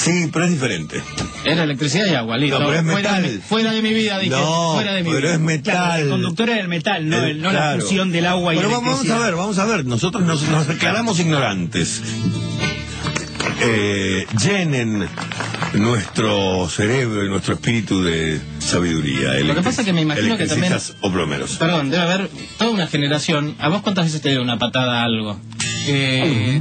Sí, pero es diferente. Era electricidad y agua, listo. No, pero es metal. Fuera de mi vida, dije. No, fuera de mi pero vida. Es metal. Claro, el conductor era el metal, no, la fusión del agua y electricidad. Pero vamos a ver. Nosotros nos declaramos ignorantes. Llenen nuestro cerebro y nuestro espíritu de sabiduría. Lo que pasa es que me imagino que también... o plomeros. Perdón, debe haber toda una generación. ¿A vos cuántas veces te dio una patada a algo?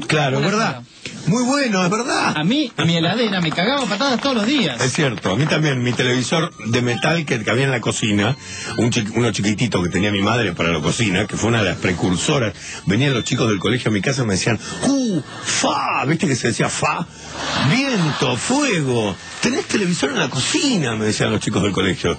Claro, ¿verdad? Muy bueno, es verdad. A mí, mi heladera me cagaba patadas todos los días. Es cierto, a mí también. Mi televisor de metal que cabía en la cocina, uno chiquitito que tenía mi madre para la cocina, que fue una de las precursoras. Venían los chicos del colegio a mi casa y me decían, fa, ¿viste que se decía fa? Viento, fuego, ¿tenés televisor en la cocina? Me decían los chicos del colegio.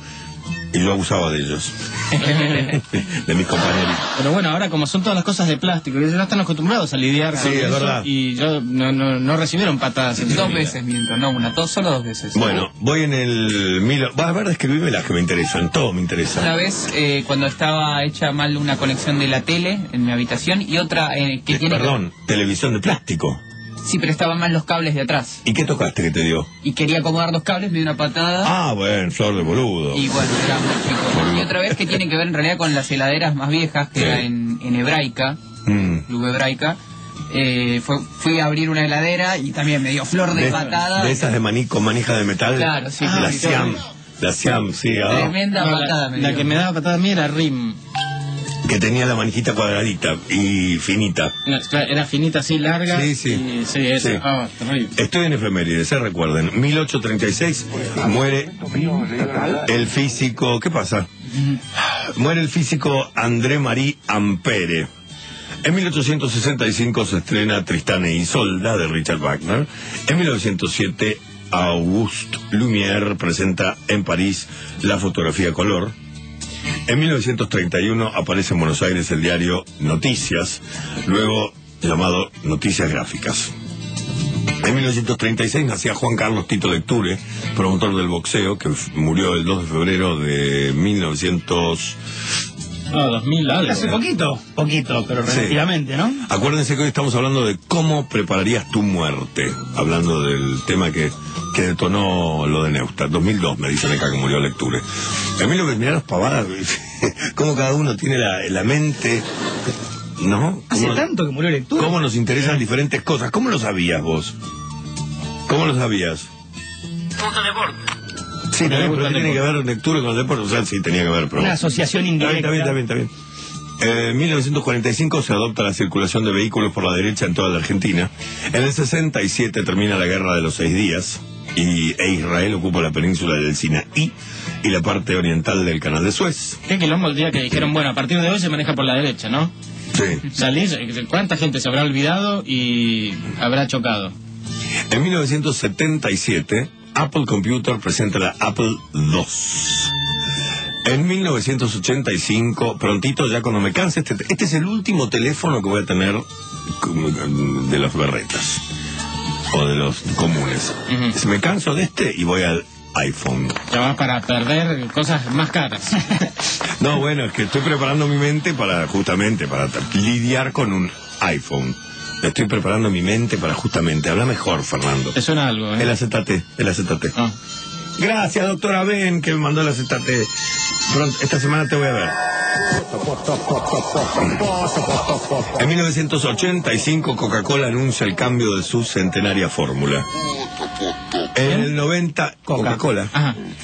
Y yo abusaba de ellos, de mis compañeros. Pero bueno, ahora como son todas las cosas de plástico, no están acostumbrados a lidiar con eso, es verdad. Y yo no recibieron patadas. Dos veces, mientras, no una, solo dos veces. Bueno, voy en el... Vas a ver, describime las que me interesan, todo me interesa. Una vez, cuando estaba hecha mal una conexión de la tele en mi habitación, y otra que tiene... Perdón, televisión de plástico. Sí, pero estaban mal los cables de atrás. ¿Y qué tocaste que te dio? Y quería acomodar los cables, me dio una patada. Ah, bueno, flor de boludo. Y bueno, era muy chico. Y otra vez que tiene que ver en realidad con las heladeras más viejas, que era en Hebraica, Club Hebraica. Fui a abrir una heladera y también me dio flor de patada. ¿De esas de maní con manija de metal? Claro, sí. La Siam, la Siam, sí. Tremenda patada me dio. La que me daba patada a mí era Rim. Que tenía la manijita cuadradita y finita. No, era finita, así, larga. Sí. Sí, eso. Sí. Oh, terrible. Estoy en efemérides, se recuerden. 1836 muere el físico... ¿Qué pasa? Muere el físico André-Marie Ampère. En 1865 se estrena Tristán e Isolda de Richard Wagner. En 1907 Auguste Lumière presenta en París la fotografía a color. En 1931 aparece en Buenos Aires el diario Noticias, luego llamado Noticias Gráficas. En 1936 nacía Juan Carlos Tito Lecture, promotor del boxeo, que murió el 2 de febrero de 1900... Ah, 2000 algo. Hace poquito. Poquito, pero relativamente, sí, ¿no? Acuérdense que hoy estamos hablando de cómo prepararías tu muerte, hablando del tema que detonó lo de Neustadt. 2002, me dicen acá que murió Lecture. A mí lo que mirá las pavadas, cómo cada uno tiene la mente... ¿No? Hace tanto que murió Lectura. ¿Cómo nos interesan diferentes cosas? ¿Cómo lo sabías vos? ¿Cómo lo sabías? Punto deporte. Sí, también, pero tiene que ver Lectura con el deporte. O sea, sí, tenía que ver. Pero... Una asociación indirecta. Está bien. En 1945 se adopta la circulación de vehículos por la derecha en toda la Argentina. En el 67 termina la Guerra de los 6 Días. E Israel ocupa la península del Sinaí y la parte oriental del Canal de Suez. Qué quilombo el día que dijeron, bueno, a partir de hoy se maneja por la derecha, ¿no? Sí. Salís, ¿cuánta gente se habrá olvidado y habrá chocado? En 1977, Apple Computer presenta la Apple II. En 1985, prontito, ya cuando me canse, este es el último teléfono que voy a tener de los berretas, o de los comunes. Si me canso de este y voy al iPhone. Ya vas para perder cosas más caras. No, bueno, es que estoy preparando mi mente para, justamente, para lidiar con un iPhone. Estoy preparando mi mente para, justamente, habla mejor, Fernando. Te suena algo, ¿eh? El acetate, el acetate. Oh. Gracias, doctora Ben, que me mandó el acetate. Pronto, esta semana te voy a ver. En 1985, Coca-Cola anuncia el cambio de su centenaria fórmula. En el 90, Coca-Cola.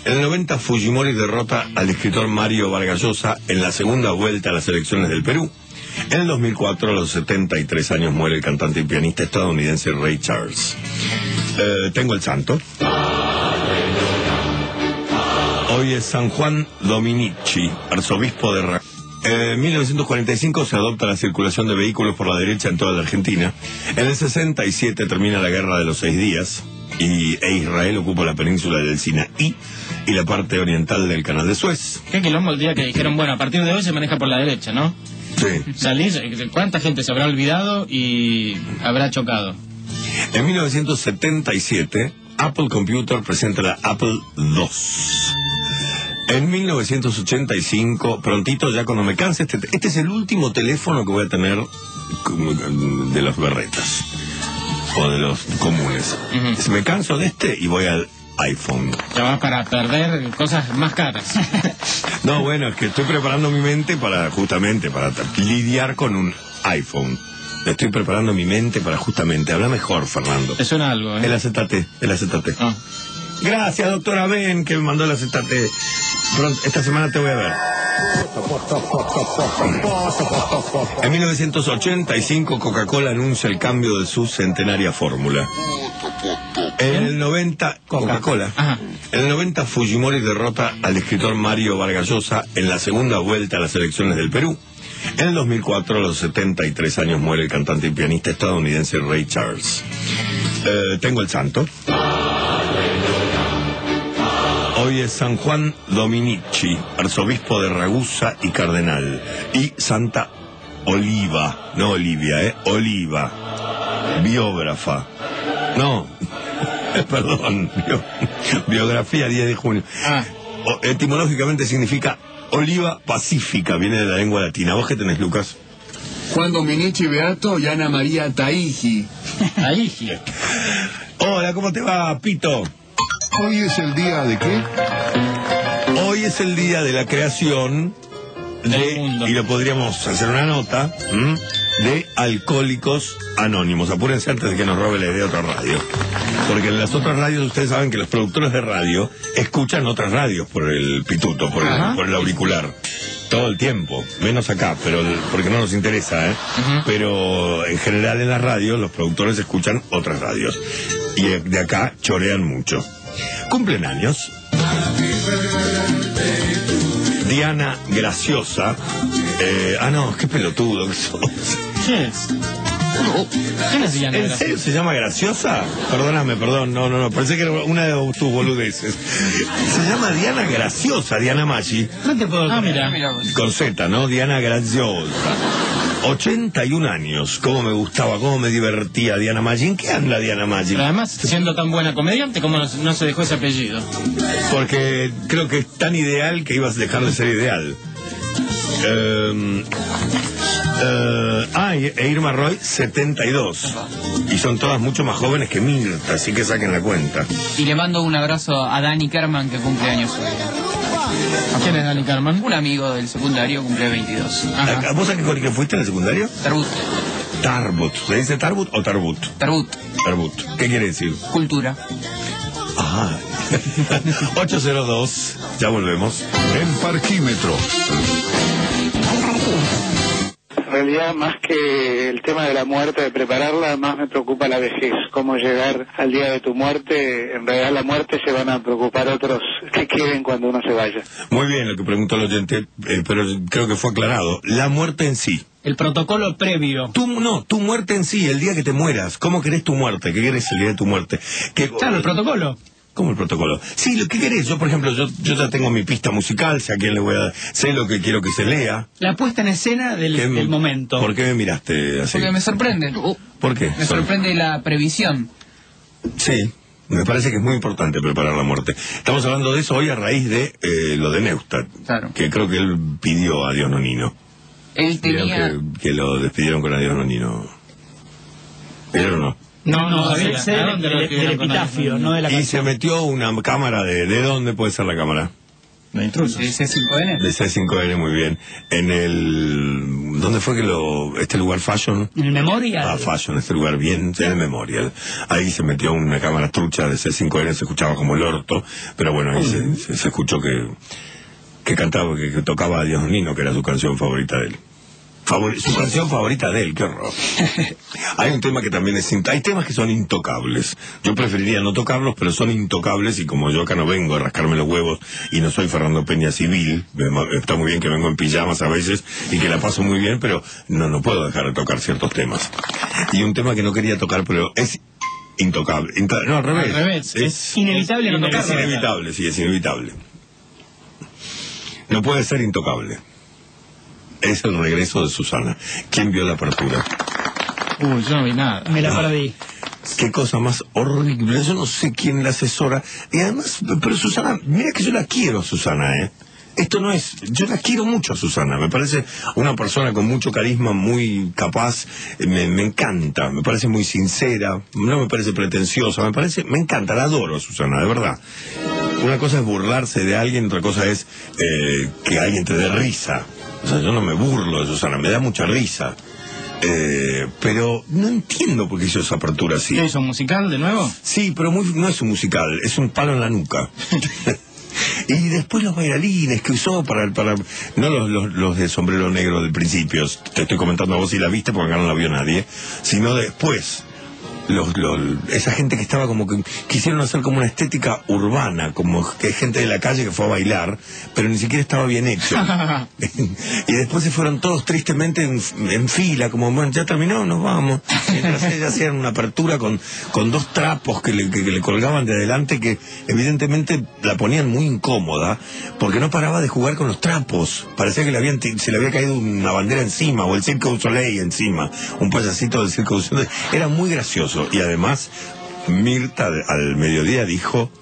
En el 90, Fujimori derrota al escritor Mario Vargas Llosa en la segunda vuelta a las elecciones del Perú. En el 2004, a los 73 años, muere el cantante y pianista estadounidense Ray Charles. Tengo el santo. Hoy es San Juan Dominici, arzobispo de Rancagua. En 1945 se adopta la circulación de vehículos por la derecha en toda la Argentina. En el 67 termina la Guerra de los 6 Días e Israel ocupa la península del Sinaí y la parte oriental del Canal de Suez. Qué quilombo el día que dijeron, bueno, a partir de hoy se maneja por la derecha, ¿no? Sí. Salís, ¿cuánta gente se habrá olvidado y habrá chocado? En 1977, Apple Computer presenta la Apple II. En 1985, prontito, ya cuando me canse, este es el último teléfono que voy a tener de los berretas, o de los comunes. Si me canso de este y voy al iPhone. Ya vas para perder cosas más caras. No, bueno, es que estoy preparando mi mente para, justamente, para lidiar con un iPhone. Estoy preparando mi mente para, justamente, habla mejor, Fernando. Te suena algo, ¿eh? El acetate, el acetate. Oh. Gracias, doctora Ben, que me mandó el acetate. Pronto, esta semana te voy a ver. En 1985, Coca-Cola anuncia el cambio de su centenaria fórmula. En el 90, Coca-Cola. En el 90, Fujimori derrota al escritor Mario Vargas Llosa en la segunda vuelta a las elecciones del Perú. En el 2004, a los 73 años, muere el cantante y pianista estadounidense Ray Charles. Tengo el santo. Hoy es San Juan Dominici, arzobispo de Ragusa y cardenal. Y Santa Oliva, no Olivia, Oliva, biógrafa. No, perdón, biografía 10 de junio. Etimológicamente significa oliva pacífica, viene de la lengua latina. ¿Vos qué tenés, Lucas? Juan Dominici Beato y Ana María Taigi. Taigi. Hola, ¿cómo te va, Pito? ¿Hoy es el día de qué? Hoy es el día de la creación de, y lo podríamos hacer una nota, de Alcohólicos Anónimos. Apúrense antes de que nos robe la idea de otra radio. Porque en las otras radios ustedes saben que los productores de radio escuchan otras radios por el pituto, por el auricular. Todo el tiempo, menos acá, pero porque no nos interesa, ¿eh? Pero en general en las radios los productores escuchan otras radios. Y de acá chorean mucho. Cumplen años Diana Graciosa. Ah, no, qué pelotudo que sos. ¿Qué es? ¿Qué la Silvana Graciosa? ¿En serio se llama Graciosa? Perdóname, perdón, no, pensé que era una de tus boludeces. Se llama Diana Graciosa, Diana Maggi. No te puedo creer. Ah, mira. Con Z, ¿no? Diana Graciosa. 81 años. Cómo me gustaba, cómo me divertía Diana Maggi. ¿En qué anda Diana Maggi? Pero además, siendo tan buena comediante, ¿cómo no se dejó ese apellido? Porque creo que es tan ideal que ibas a dejar de ser ideal. Irma Roy, 72. Y son todas mucho más jóvenes que Mirta, así que saquen la cuenta. Y le mando un abrazo a Dani Kerman, que cumple años hoy. ¿Quién es Dani Kerman? Un amigo del secundario, cumple 22. Ajá. ¿Vos a qué colegio fuiste en el secundario? Tarbut. Tarbut. ¿Se dice Tarbut o Tarbut? Tarbut. Tarbut. ¿Qué quiere decir? Cultura. Ajá. 802. Ya volvemos. El Parquímetro. En realidad, más que el tema de la muerte, de prepararla, más me preocupa la vejez, cómo llegar al día de tu muerte. En realidad la muerte se van a preocupar otros que queden cuando uno se vaya. Muy bien lo que preguntó el oyente, pero creo que fue aclarado. La muerte en sí. El protocolo previo. Tu muerte en sí, el día que te mueras. ¿Cómo querés tu muerte? ¿Qué querés el día de tu muerte? Claro, el protocolo. ¿Cómo el protocolo? Sí, lo que querés. Yo, por ejemplo, yo ya tengo mi pista musical, sé a quién le voy a dar, sé lo que quiero que se lea. La puesta en escena del momento. ¿Por qué me miraste así? Porque me sorprende. ¿Por qué? Me sorprende la previsión. Sí, me parece que es muy importante preparar la muerte. Estamos hablando de eso hoy a raíz de lo de Neustadt. Claro. Que creo que él pidió a Dios Nonino. Él tenía... Que lo despidieron con Adiós Nonino. ¿Pero no? No, del epitafio, no de la canción. Y se metió una cámara ¿de dónde puede ser la cámara? De intrusos. De C5N. De C5N, muy bien. En el... ¿Dónde fue que este lugar Fashion? En el Memorial. Ah, Fashion, este lugar bien, en el Memorial. Ahí se metió una cámara trucha de C5N, se escuchaba como el orto, pero bueno, ahí se escuchó que cantaba, que tocaba Adiós Nonino, que era su canción favorita de él. Su canción favorita de él, qué horror. Hay un tema que también es... Hay temas que son intocables. Yo preferiría no tocarlos, pero son intocables. Y como yo acá no vengo a rascarme los huevos y no soy Fernando Peña civil, está muy bien que vengo en pijamas a veces y que la paso muy bien, pero no puedo dejar de tocar ciertos temas. Y un tema que no quería tocar, pero es intocable. No, al revés. Es inevitable no tocarlo. Es inevitable, sí, es inevitable. No puede ser intocable. Es el regreso de Susana. ¿Quién vio la apertura? Uy, yo no vi nada. Me la perdí. Qué cosa más horrible. Yo no sé quién la asesora. Y además, pero Susana, mira que yo la quiero, Susana, Esto no es... Yo la quiero mucho a Susana. Me parece una persona con mucho carisma, muy capaz. Me encanta. Me parece muy sincera. No me parece pretenciosa. Me encanta. La adoro a Susana, de verdad. Una cosa es burlarse de alguien. Otra cosa es que alguien te dé risa. O sea, yo no me burlo de Susana, me da mucha risa. Pero no entiendo por qué hizo esa apertura así. ¿Es un musical de nuevo? Sí, pero no es un musical, es un palo en la nuca. Y después los bailarines que usó para no los de sombrero negro del principio, te estoy comentando a vos si la viste porque acá no la vio nadie, sino después... esa gente que estaba como que quisieron hacer como una estética urbana, como que gente de la calle que fue a bailar, pero ni siquiera estaba bien hecho. Y después se fueron todos tristemente en fila, como bueno, ya terminó, nos vamos. Mientras ellas hacían una apertura con dos trapos que le colgaban de adelante, que evidentemente la ponían muy incómoda, porque no paraba de jugar con los trapos. Parecía que se le había caído una bandera encima, o el Cirque du Soleil encima, un payasito del Cirque du Soleil. Era muy gracioso. Y además, Mirta al mediodía dijo,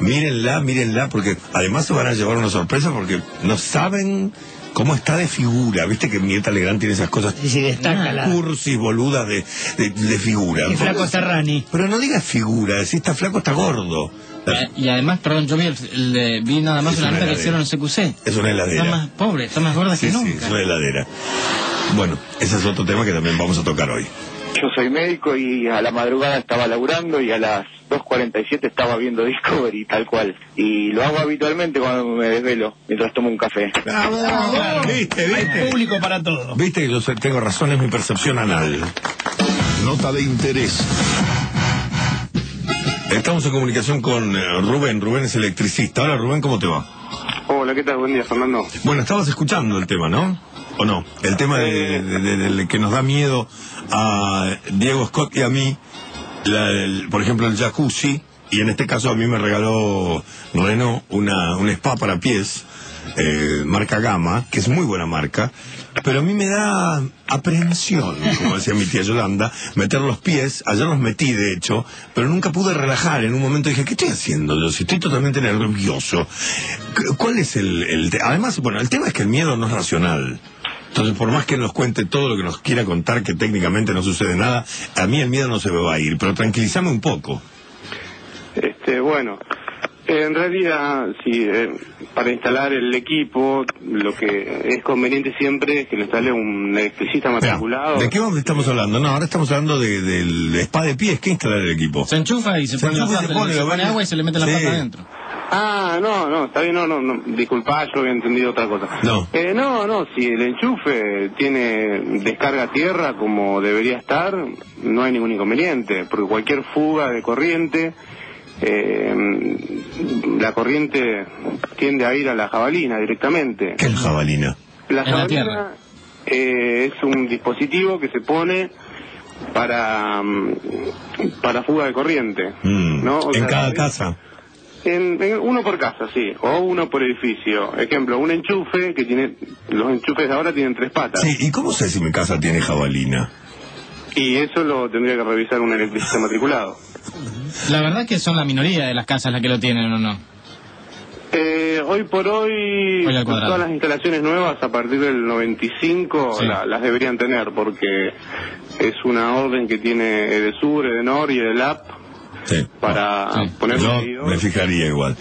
mírenla, porque además se van a llevar una sorpresa porque no saben cómo está de figura. Viste que Mirta Legrand tiene esas cosas cursis, boludas de figura. Y flaco Serrani. Pero no digas figura, si está flaco está gordo. Y además, perdón, yo vi nada más una nota que hicieron en CQC. Es una heladera. Está más pobre, está más gorda que nunca. Sí, es una heladera. Bueno, ese es otro tema que también vamos a tocar hoy. Yo soy médico y a la madrugada estaba laburando y a las 2:47 estaba viendo Discovery, tal cual. Y lo hago habitualmente cuando me desvelo, mientras tomo un café. ¡Bravo! Claro. ¿Viste? Hay público para todo. Viste que yo tengo razón, es mi percepción anal. Nota de interés. Estamos en comunicación con Rubén. Rubén es electricista. Hola Rubén, ¿cómo te va? Hola, ¿qué tal? Buen día, Fernando. Bueno, estabas escuchando el tema, ¿no? ¿O no? El tema de que nos da miedo a Diego Scott y a mí, por ejemplo, el jacuzzi, y en este caso a mí me regaló Renault un spa para pies, marca Gama, que es muy buena marca, pero a mí me da aprensión, como decía mi tía Yolanda, meter los pies. Ayer los metí, de hecho, pero nunca pude relajar. En un momento dije, ¿qué estoy haciendo yo? Si estoy totalmente nervioso. ¿Cuál es el tema? Además, bueno, el tema es que el miedo no es racional. Entonces, por más que nos cuente todo lo que nos quiera contar, que técnicamente no sucede nada, a mí el miedo no se me va a ir, pero tranquilízame un poco. Bueno, en realidad, sí, para instalar el equipo, lo que es conveniente siempre es que lo instale un electricista matriculado. ¿De qué estamos hablando? No, ahora estamos hablando del spa de pies. ¿Qué instalar el equipo? Se enchufa y se pone agua y se le mete la pata adentro. Ah, no, está bien, no, disculpa, yo había entendido otra cosa. No. Si el enchufe tiene descarga a tierra como debería estar, no hay ningún inconveniente, porque cualquier fuga de corriente, la corriente tiende a ir a la jabalina directamente. ¿Qué es jabalina? La jabalina es un dispositivo que se pone para fuga de corriente, ¿no? O sea, ¿en cada casa? Uno por casa, sí, o uno por edificio. Ejemplo, un enchufe que tiene... Los enchufes ahora tienen 3 patas. Sí, ¿y cómo sé si mi casa tiene jabalina? Y eso lo tendría que revisar un electricista matriculado. La verdad que son la minoría de las casas las que lo tienen, ¿o no? Hoy por hoy, todas las instalaciones nuevas a partir del 95 sí, las deberían tener, porque es una orden que tiene Edesur, Edenor y Edelap. Sí, para ponerle... Yo me fijaría igual.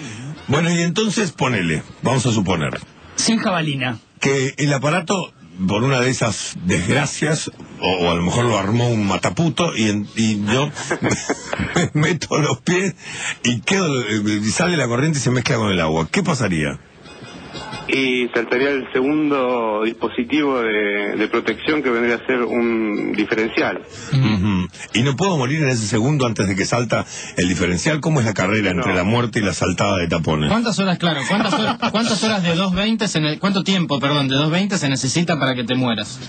Bueno, y entonces ponele, vamos a suponer, sin jabalina, que el aparato, por una de esas desgracias, o a lo mejor lo armó un mataputo, y yo me meto los pies y quedo, y sale la corriente y se mezcla con el agua. ¿Qué pasaría? Y saltaría el segundo dispositivo de protección, que vendría a ser un diferencial. ¿Y no puedo morir en ese segundo antes de que salta el diferencial? ¿Cómo es la carrera entre la muerte y la saltada de tapones? ¿Cuántas horas, cuántas horas de 2.20, cuánto tiempo, perdón, de 2.20 se necesita para que te mueras?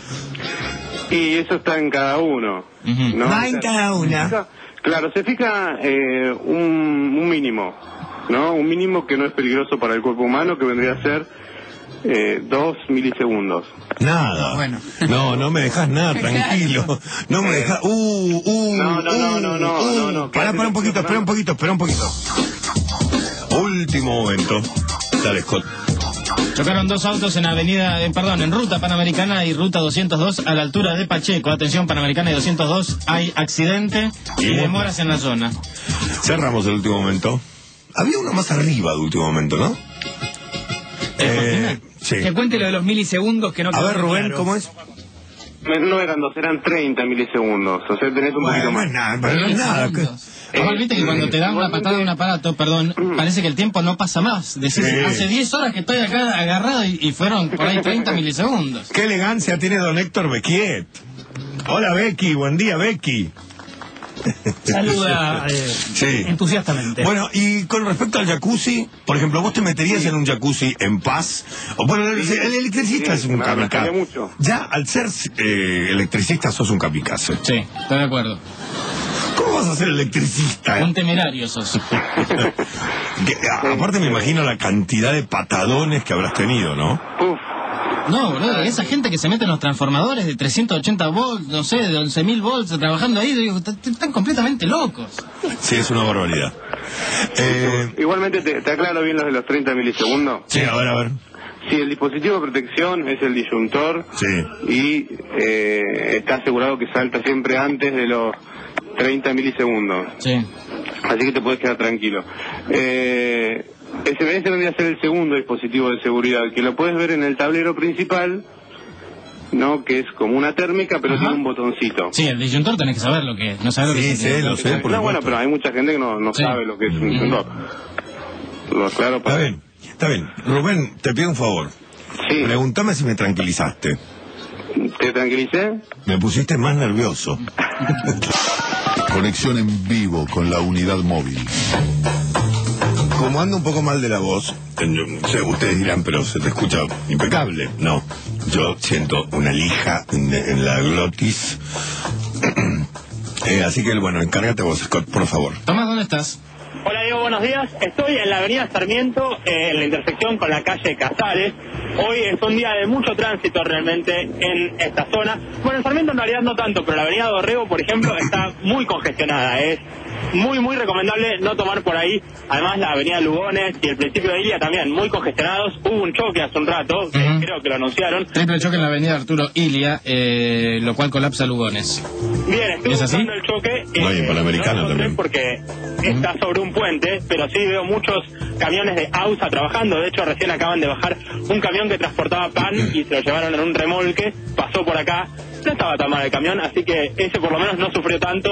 Y eso está en cada uno. ¿No? Va en cada una. Claro, se fija un mínimo, ¿no? Un mínimo que no es peligroso para el cuerpo humano, que vendría a ser 2 milisegundos. Nada. Bueno. No me dejas nada, tranquilo. No me dejas... No. Pará un poquito. Último momento. Dale, Scott. Chocaron 2 autos en avenida... en ruta Panamericana y ruta 202 a la altura de Pacheco. Atención, Panamericana y 202. Hay accidente y demoras en la zona. Cerramos el último momento. Había uno más arriba de último momento, ¿no? Sí. Que cuente lo de los milisegundos que no... A ver, Rubén, claro, ¿cómo es? No eran 2, eran 30 milisegundos. O sea, tenés un poquito más. No es nada. Viste que cuando te dan una patada de un aparato, perdón, parece que el tiempo no pasa más. Decís, hace 10 horas que estoy acá agarrado y fueron por ahí 30 milisegundos. Qué elegancia tiene don Héctor Becquiet. Hola, Becky. Buen día, Becky. Saluda entusiastamente. Bueno, y con respecto al jacuzzi, por ejemplo, ¿vos te meterías en un jacuzzi en paz? O, bueno, el electricista es un kamikaze. Ya, al ser electricista, sos un kamikaze. Sí, estoy de acuerdo. ¿Cómo vas a ser electricista? Un temerario sos. Aparte me imagino la cantidad de patadones que habrás tenido, ¿no? Uf. No, boludo, esa gente que se mete en los transformadores de 380 volts, no sé, de 11.000 volts, trabajando ahí, digo, están completamente locos. Sí, es una barbaridad. Igualmente, te aclaro bien los de los 30 milisegundos. Sí, a ver. Sí, el dispositivo de protección es el disyuntor. Sí. Y está asegurado que salta siempre antes de los 30 milisegundos. Sí. Así que te puedes quedar tranquilo. Ese vendría a ser el segundo dispositivo de seguridad, que lo puedes ver en el tablero principal, ¿no? Que es como una térmica, pero tiene un botoncito. Sí, el disyuntor tenés que saber lo que es. No sabes lo que es. Sí, lo sé. No, bueno, pero hay mucha gente que no sabe lo que es un disyuntor. Lo aclaro para... Está bien. Rubén, te pido un favor. Sí. Preguntame si me tranquilizaste. ¿Te tranquilicé? Me pusiste más nervioso. Conexión en vivo con la unidad móvil. Como ando un poco mal de la voz, ustedes dirán, pero se te escucha impecable. No, yo siento una lija en la glotis. Así que, bueno, encárgate vos, Scott, por favor. Tomás, ¿dónde estás? Hola, Diego, buenos días. Estoy en la avenida Sarmiento, en la intersección con la calle Casares. Hoy es un día de mucho tránsito realmente en esta zona. Bueno, en Sarmiento en realidad no tanto, pero la avenida Dorrego, por ejemplo, está muy congestionada. Es muy, muy recomendable no tomar por ahí. Además, la avenida Lugones y el principio de Ilia también, muy congestionados. Hubo un choque hace un rato, creo que lo anunciaron. Triple choque en la avenida Arturo Ilia, lo cual colapsa Lugones. Bien, estuve buscando el choque. Oye, para americano no también. Porque está sobre un puente, pero sí veo muchos camiones de AUSA trabajando. De hecho, recién acaban de bajar un camión que transportaba pan y se lo llevaron en un remolque. Pasó por acá. No estaba tan mal el camión, así que ese por lo menos no sufrió tanto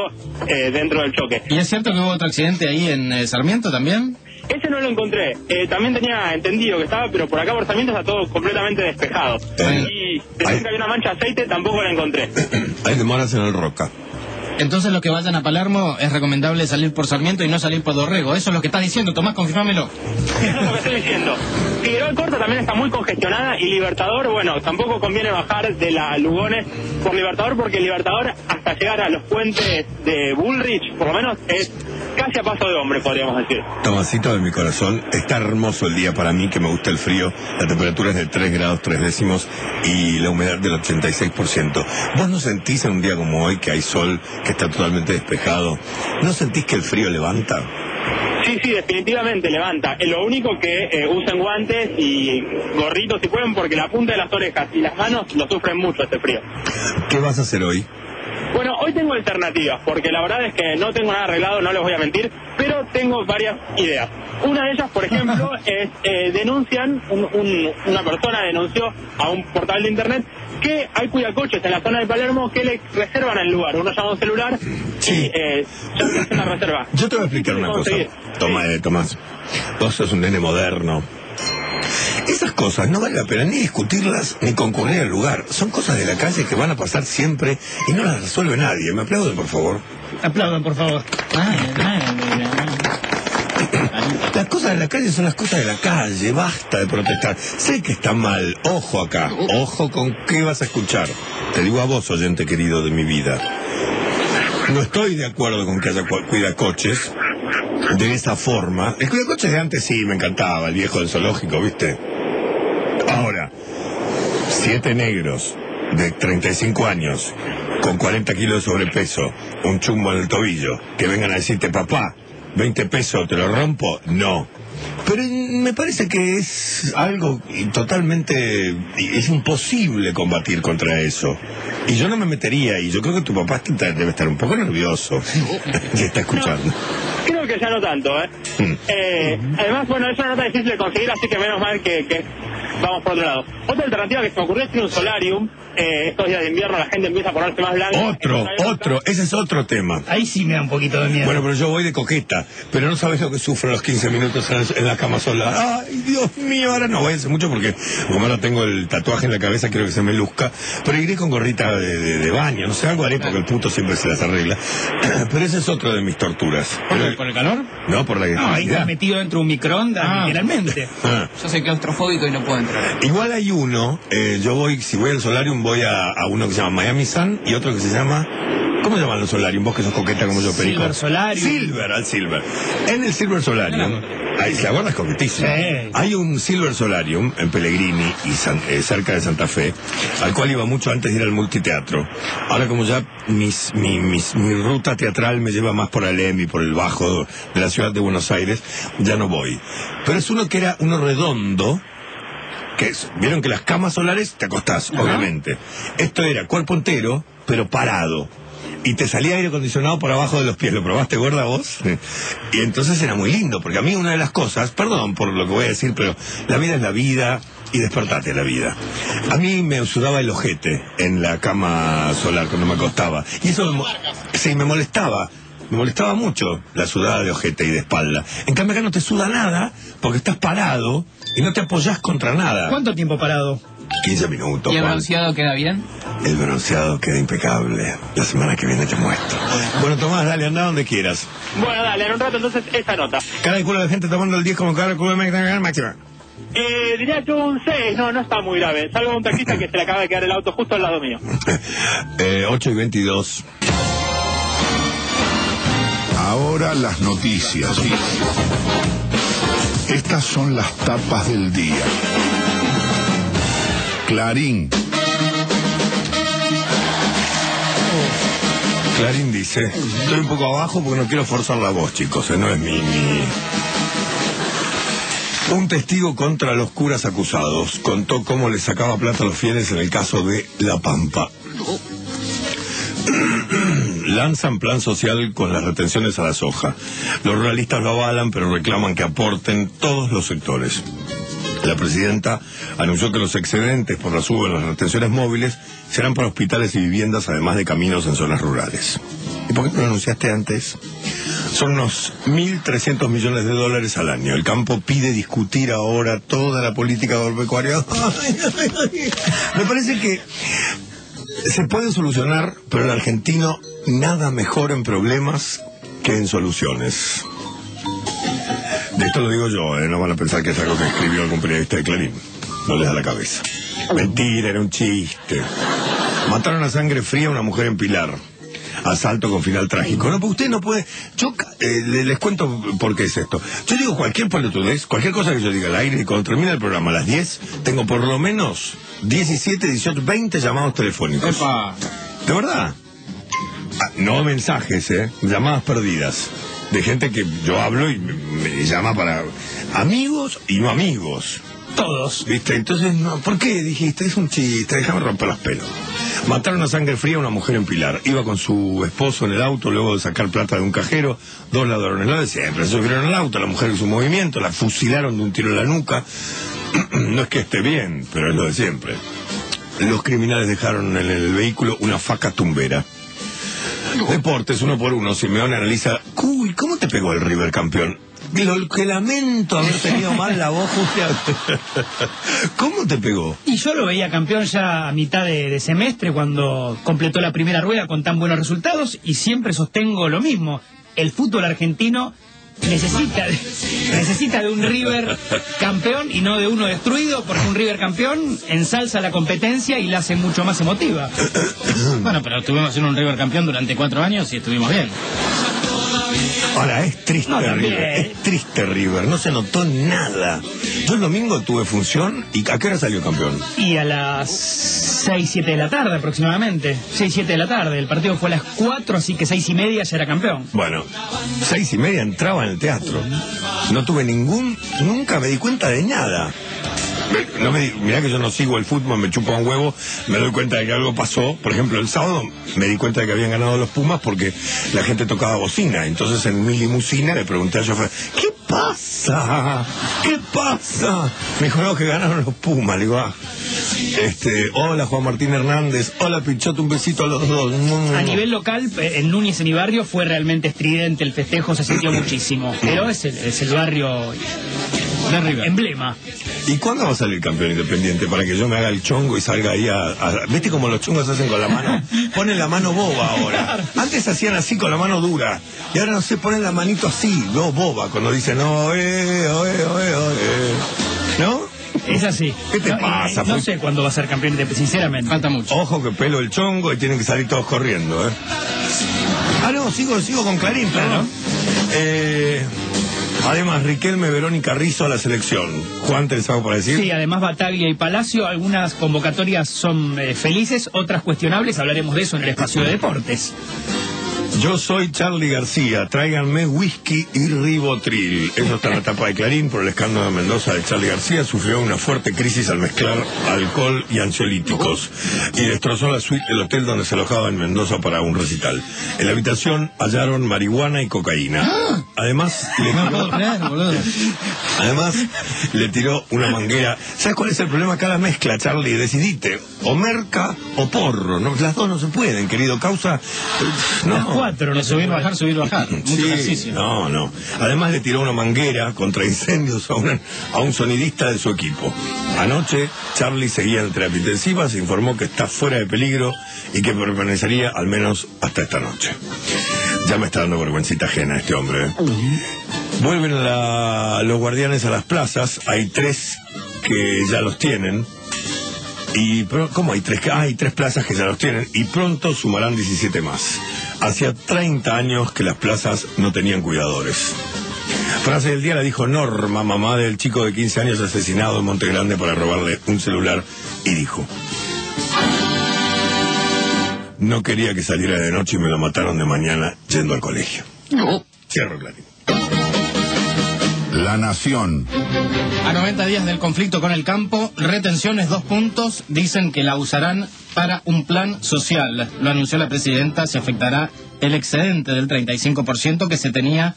dentro del choque. ¿Y es cierto que hubo otro accidente ahí en Sarmiento también? Ese no lo encontré. También tenía entendido que estaba, pero por acá por Sarmiento está todo completamente despejado. Y decían que había una mancha de aceite, tampoco la encontré. Hay demoras en el Roca. Entonces los que vayan a Palermo es recomendable salir por Sarmiento y no salir por Dorrego. Eso es lo que estás diciendo, Tomás, confirmámelo. Eso es lo que estoy diciendo. Figueroa Corta también está muy congestionada y Libertador, bueno, tampoco conviene bajar de la Lugones por Libertador, porque Libertador hasta llegar a los puentes de Bullrich, por lo menos, es casi a paso de hombre, podríamos decir. Tomasito de mi corazón, está hermoso el día para mí, que me gusta el frío. La temperatura es de 3 grados 3 décimos y la humedad del 86%. ¿Vos no sentís en un día como hoy, que hay sol, que está totalmente despejado, no sentís que el frío levanta? Sí, sí, definitivamente levanta. Lo único que usen guantes y gorritos si pueden, porque la punta de las orejas y las manos lo sufren mucho este frío. ¿Qué vas a hacer hoy? Bueno, hoy tengo alternativas, porque la verdad es que no tengo nada arreglado, no les voy a mentir, pero tengo varias ideas. Una de ellas, por ejemplo, es una persona denunció a un portal de internet que hay cuidacoches en la zona de Palermo que le reservan el lugar. Uno llama a un celular y ya se hace una reserva. Yo te voy a explicar una cosa. Tomás, vos sos un nene moderno. Esas cosas no vale la pena ni discutirlas ni concurrir al lugar. Son cosas de la calle que van a pasar siempre y no las resuelve nadie. ¿Me aplauden, por favor? Aplaudan, por favor. Las cosas de la calle son las cosas de la calle. Basta de protestar. Sé que está mal. Ojo acá. Ojo con qué vas a escuchar. Te digo a vos, oyente querido de mi vida. No estoy de acuerdo con que haya cuidacoches de esa forma. El cuidacoches de antes sí me encantaba, el viejo del zoológico, ¿viste? Ahora, 7 negros de 35 años, con 40 kilos de sobrepeso, un chumbo en el tobillo, que vengan a decirte, papá, 20 pesos, te lo rompo, no. Pero me parece que es algo totalmente... es imposible combatir contra eso. Y yo no me metería, y yo creo que tu papá debe estar un poco nervioso. Se está escuchando. No, creo que ya no tanto, ¿eh? Además, bueno, es una nota difícil de conseguir, así que menos mal que vamos por otro lado. Otra alternativa que se me ocurrió es Cirque du Solarium. Estos días de invierno la gente empieza a ponerse más blanca. Otro, ese es otro tema. Ahí sí me da un poquito de miedo. Bueno, pero yo voy de coqueta, pero no sabes lo que sufro los 15 minutos en la cama sola. Ay, Dios mío, ahora no voy a hacer mucho porque como ahora tengo el tatuaje en la cabeza, quiero que se me luzca, pero iré con gorrita de baño, no sé, algo haré porque el puto siempre se las arregla. Pero ese es otro de mis torturas. ¿Por el calor? No, por la que... ahí estás metido dentro de un microondas, literalmente. Yo soy claustrofóbico y no puedo entrar. Igual hay uno, yo voy, si voy al solarium, voy a uno que se llama Miami Sun y otro que se llama... ¿Cómo llaman los solarium? Vos que sos coqueta como yo, perico. Silver solarium. Silver, al Silver. En el Silver solarium, ahí se aguarda coquetísimo. Hay un Silver solarium en Pellegrini y cerca de Santa Fe, al cual iba mucho antes de ir al multiteatro. Ahora como ya mi ruta teatral me lleva más por Alem y por el bajo de la ciudad de Buenos Aires, ya no voy. Pero es uno que era uno redondo. ¿Qué es? Vieron que las camas solares te acostás, obviamente. Esto era cuerpo entero, pero parado. Y te salía aire acondicionado por abajo de los pies. ¿Lo probaste, gorda, vos? Y entonces era muy lindo, porque a mí una de las cosas... Perdón por lo que voy a decir, pero la vida es la vida... y despertate la vida. A mí me sudaba el ojete en la cama solar cuando me acostaba. Y eso me molestaba. Me molestaba mucho la sudada de ojete y de espalda. En cambio acá no te suda nada porque estás parado y no te apoyás contra nada. ¿Cuánto tiempo parado? 15 minutos. ¿Y el bronceado queda bien? El bronceado queda impecable. La semana que viene te muestro. Bueno, Tomás, dale, anda donde quieras. Bueno, dale, en un rato entonces esta nota. Cara de culo de gente tomando el 10 como cara de culo de máxima. Diría que un 6, no está muy grave, salvo un taxista que se le acaba de quedar el auto justo al lado mío. 8:22. Ahora las noticias. Estas son las tapas del día. Clarín. Clarín dice, estoy un poco abajo porque no quiero forzar la voz, chicos, no es mi... Un testigo contra los curas acusados contó cómo les sacaba plata a los fieles en el caso de La Pampa. Lanzan plan social con las retenciones a la soja. Los ruralistas lo avalan, pero reclaman que aporten todos los sectores. La presidenta anunció que los excedentes por la suba de las retenciones móviles serán para hospitales y viviendas, además de caminos en zonas rurales. ¿Y por qué no lo anunciaste antes? Son unos 1.300 millones de dólares al año. El campo pide discutir ahora toda la política agropecuaria. Me parece que se puede solucionar, pero el argentino nada mejor en problemas que en soluciones. De esto lo digo yo, no van a pensar que es algo que escribió algún periodista de Clarín. No les da la cabeza. Mentira, era un chiste. Mataron a sangre fría a una mujer en Pilar. Asalto con final trágico. No, pues usted no puede... Yo les cuento por qué es esto. Yo digo cualquier pelotudez, cualquier cosa que yo diga al aire, y cuando termina el programa a las 10, tengo por lo menos 17, 18, 20 llamados telefónicos. ¡Epa! ¿De verdad? Ah, no mensajes, llamadas perdidas. De gente que yo hablo y me llama para... Amigos y no amigos. Todos, ¿viste? Entonces, no, ¿por qué dijiste? Es un chiste, déjame romper las pelos. Mataron a sangre fría a una mujer en Pilar. Iba con su esposo en el auto luego de sacar plata de un cajero. Dos ladrones la decían, pero se subieron al auto, la mujer hizo un movimiento, la fusilaron de un tiro en la nuca. No es que esté bien, pero es lo de siempre. Los criminales dejaron en el vehículo una faca tumbera. Deportes, 1 por 1. Simeone analiza... Uy, ¿cómo te pegó el River campeón? Lo que lamento haber tenido mal la voz justo. ¿Cómo te pegó? Y yo lo veía campeón ya a mitad de semestre, cuando completó la primera rueda con tan buenos resultados, y siempre sostengo lo mismo. El fútbol argentino necesita de un River campeón y no de uno destruido, porque un River campeón ensalza la competencia y la hace mucho más emotiva. Bueno, pero estuvimos en un River campeón durante 4 años y estuvimos bien. Ahora, es triste, no, River, es triste River, no se notó nada. Yo el domingo tuve función, ¿y a qué hora salió campeón? Y a las 6, 7 de la tarde aproximadamente, 6, 7 de la tarde, el partido fue a las 4, así que 6 y media ya era campeón. Bueno, 6 y media entraba en el teatro, no tuve nunca me di cuenta de nada. No me, mirá que yo no sigo el fútbol, me chupa un huevo, me doy cuenta de que algo pasó. Por ejemplo, el sábado me di cuenta de que habían ganado los Pumas porque la gente tocaba bocina. Entonces en mi limusina le pregunté al chofer, ¿qué pasa? ¿Qué pasa? Me dijo, no, que ganaron los Pumas. Le digo, hola Juan Martín Hernández, hola Pichot, un besito a los dos. A nivel local, en Núñez, en mi barrio, fue realmente estridente, el festejo se sintió muchísimo. Pero es el barrio... emblema. ¿Y cuándo va a salir campeón Independiente? Para que yo me haga el chongo y salga ahí a... ¿Viste como los chongos hacen con la mano? Ponen la mano boba ahora. Antes hacían así con la mano dura. Y ahora no sé, ponen la manito así, no boba, cuando dicen no, ¿no? Es así. ¿Qué te pasa? No sé cuándo va a ser campeón Independiente, sinceramente. Falta mucho. Ojo que pelo el chongo y tienen que salir todos corriendo, Ah, no, sigo con Clarín, claro. ¿No? Además, Riquelme, Verón y Carrizo a la selección. Juan, ¿te les hago para decir? Sí, además Bataglia y Palacio. Algunas convocatorias son felices, otras cuestionables. Hablaremos de eso en el espacio de deportes. Yo soy Charlie García, tráiganme whisky y ribotril. Eso está en la tapa de Clarín por el escándalo de Mendoza de Charlie García. Sufrió una fuerte crisis al mezclar alcohol y ansiolíticos y destrozó la suite del hotel donde se alojaba en Mendoza para un recital. En la habitación hallaron marihuana y cocaína. Además, le tiró una manguera. ¿Sabes cuál es el problema acá? La mezcla, Charlie, decidite. O merca o porro. No, las dos no se pueden, querido. Causa... No. Pero no subir, bajar. Sí, no. Además le tiró una manguera contra incendios a un sonidista de su equipo. Anoche, Charlie seguía en terapia intensiva, se informó que está fuera de peligro y que permanecería al menos hasta esta noche. Ya me está dando vergüencita ajena este hombre. Vuelven los guardianes a las plazas, hay 3 que ya los tienen. Y ¿cómo hay tres? Ah, hay tres plazas que ya los tienen y pronto sumarán 17 más. Hacía 30 años que las plazas no tenían cuidadores. Frase del día la dijo Norma, mamá del chico de 15 años asesinado en Monte Grande para robarle un celular, y dijo: no quería que saliera de noche y me lo mataron de mañana yendo al colegio. No. Cierro, Clarín. La Nación. A 90 días del conflicto con el campo, retenciones, 2 puntos, dicen que la usarán para un plan social. Lo anunció la presidenta, se afectará el excedente del 35% que se retenía,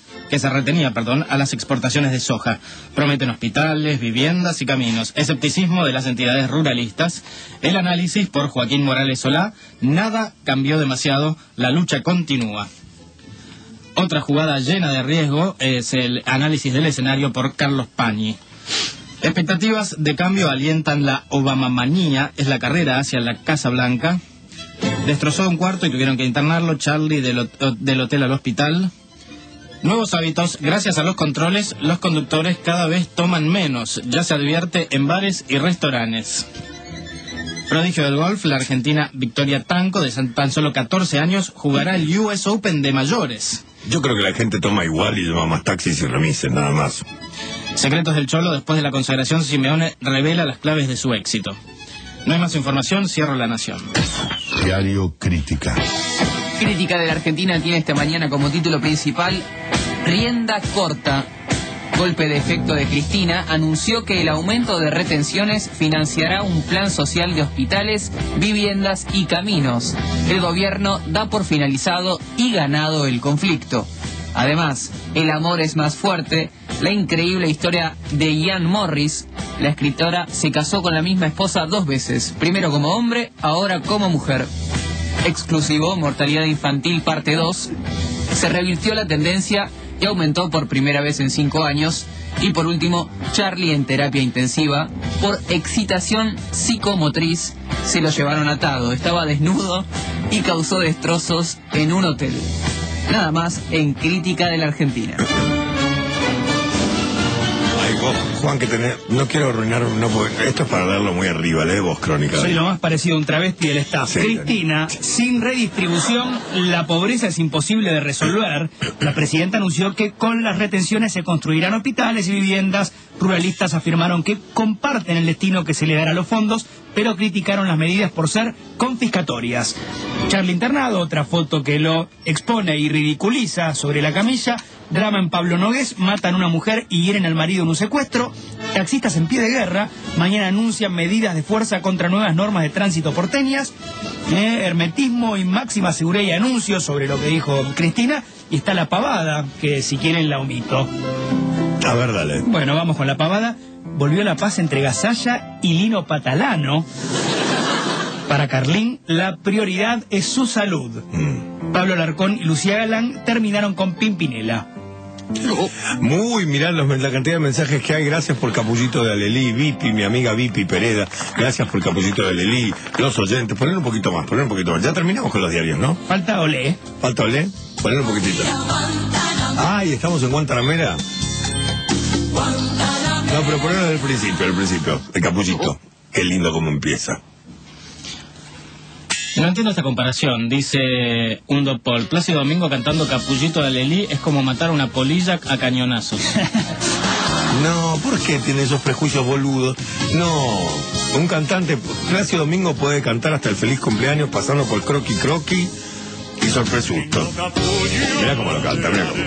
a las exportaciones de soja. Prometen hospitales, viviendas y caminos. Escepticismo de las entidades ruralistas. El análisis por Joaquín Morales Solá: nada cambió demasiado, la lucha continúa. Otra jugada llena de riesgo es el análisis del escenario por Carlos Pañi. Expectativas de cambio alientan la obamamanía, es la carrera hacia la Casa Blanca. Destrozó un cuarto y tuvieron que internarlo, Charlie del hotel al hospital. Nuevos hábitos, gracias a los controles, los conductores cada vez toman menos, ya se advierte en bares y restaurantes. Prodigio del golf, la argentina Victoria Tanco, de tan solo 14 años, jugará el US Open de mayores. Yo creo que la gente toma igual y lleva más taxis y remises, nada más. Secretos del Cholo, después de la consagración, Simeone revela las claves de su éxito. No hay más información, cierro La Nación. Diario Crítica. Crítica de la Argentina tiene esta mañana como título principal: rienda corta. Golpe de efecto de Cristina, anunció que el aumento de retenciones financiará un plan social de hospitales, viviendas y caminos. El gobierno da por finalizado y ganado el conflicto. Además, el amor es más fuerte, la increíble historia de Ian Morris. La escritora se casó con la misma esposa 2 veces, primero como hombre, ahora como mujer. Exclusivo, Mortalidad Infantil parte 2. Se revirtió la tendencia y aumentó por primera vez en 5 años. Y por último, Charlie en terapia intensiva por excitación psicomotriz. Se lo llevaron atado, estaba desnudo y causó destrozos en un hotel. Nada más en Crítica de la Argentina. Ay, vos, Juan, que tenés... No quiero arruinar... No, esto es para darlo muy arriba. Lee vos, Crónica. Soy lo más parecido a un travesti del staff. Sí, Cristina, sin redistribución, la pobreza es imposible de resolver. La presidenta anunció que con las retenciones se construirán hospitales y viviendas. Ruralistas afirmaron que comparten el destino que se le dará a los fondos, pero criticaron las medidas por ser confiscatorias. Charlie internado, otra foto que lo expone y ridiculiza sobre la camilla. Drama en Pablo Nogués, matan a una mujer y hieren al marido en un secuestro. Taxistas en pie de guerra, mañana anuncian medidas de fuerza contra nuevas normas de tránsito porteñas. Hermetismo y máxima seguridad y anuncios sobre lo que dijo Cristina. Y está la pavada, que si quieren la omito. A ver, dale. Bueno, vamos con la pavada. Volvió la paz entre Gasalla y Lino Patalano. Para Carlín, la prioridad es su salud. Pablo Alarcón y Lucía Galán terminaron con Pimpinela. Muy, mirá la cantidad de mensajes que hay. Gracias por Capullito de Alelí, Vipi, mi amiga Vipi Pereda. Gracias por Capullito de Alelí, los oyentes. Poner un poquito más, poner un poquito más. Ya terminamos con los diarios, ¿no? Falta Olé. Falta Olé. Poner un poquitito. Ay, estamos en Guantanamera. No, pero ponerlo desde el principio, el Capullito. Qué lindo como empieza. No entiendo esta comparación, dice Undopol. Plácido Domingo cantando Capullito de Alelí es como matar una polilla a cañonazos. No, ¿por qué tiene esos prejuicios boludos? No, un cantante, Plácido Domingo, puede cantar hasta el feliz cumpleaños pasando por croqui croqui y sorpresusto. Mirá cómo lo canta, mirá cómo.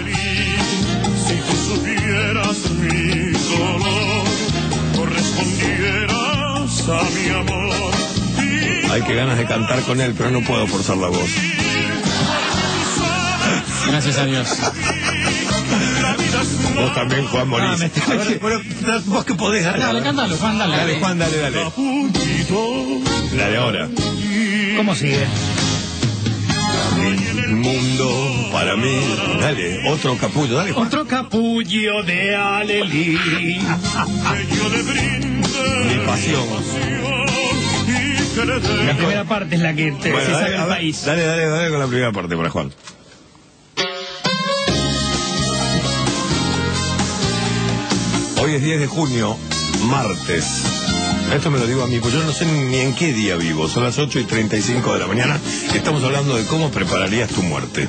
Si tú supieras mi dolor, correspondieras a mi amor. Hay que ganas de cantar con él, pero no puedo forzar la voz. Gracias a Dios. Vos también, Juan Morís. Vos que podés dar. Dale, cántalo, Juan, dale. Dale, Juan, dale, dale. Dale ahora. ¿Cómo sigue? El mundo para mí. Dale, otro capullo, dale, Juan. Otro capullo de Alelí. Mi pasión. La primera parte es la que te bueno, dale, el país. Dale con la primera parte para Juan. Hoy es 10 de junio martes. Esto me lo digo a mí, pues yo no sé ni en qué día vivo. Son las 8:35 de la mañana. Estamos hablando de cómo prepararías tu muerte.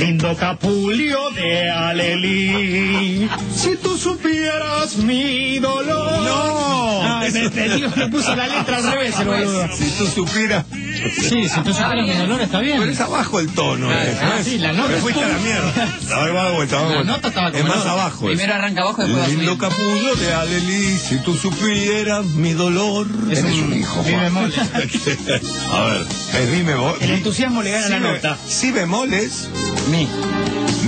Lindo capulio de Alelí, si tú supieras mi dolor. No, le puso la letra al revés, el boludo. Si tú supieras. Sí, si tú supieras mi dolor está bien. Pero es abajo el tono, sí, la nota. Me fuiste a la mierda. La nota estaba como. Es más abajo. Primero arranca abajo y después abajo. Lindo capullo de Alelí, si tú supieras mi dolor. Es un hijo. Si bemoles. A ver, es mi bemol. El entusiasmo le gana la nota. Si bemoles.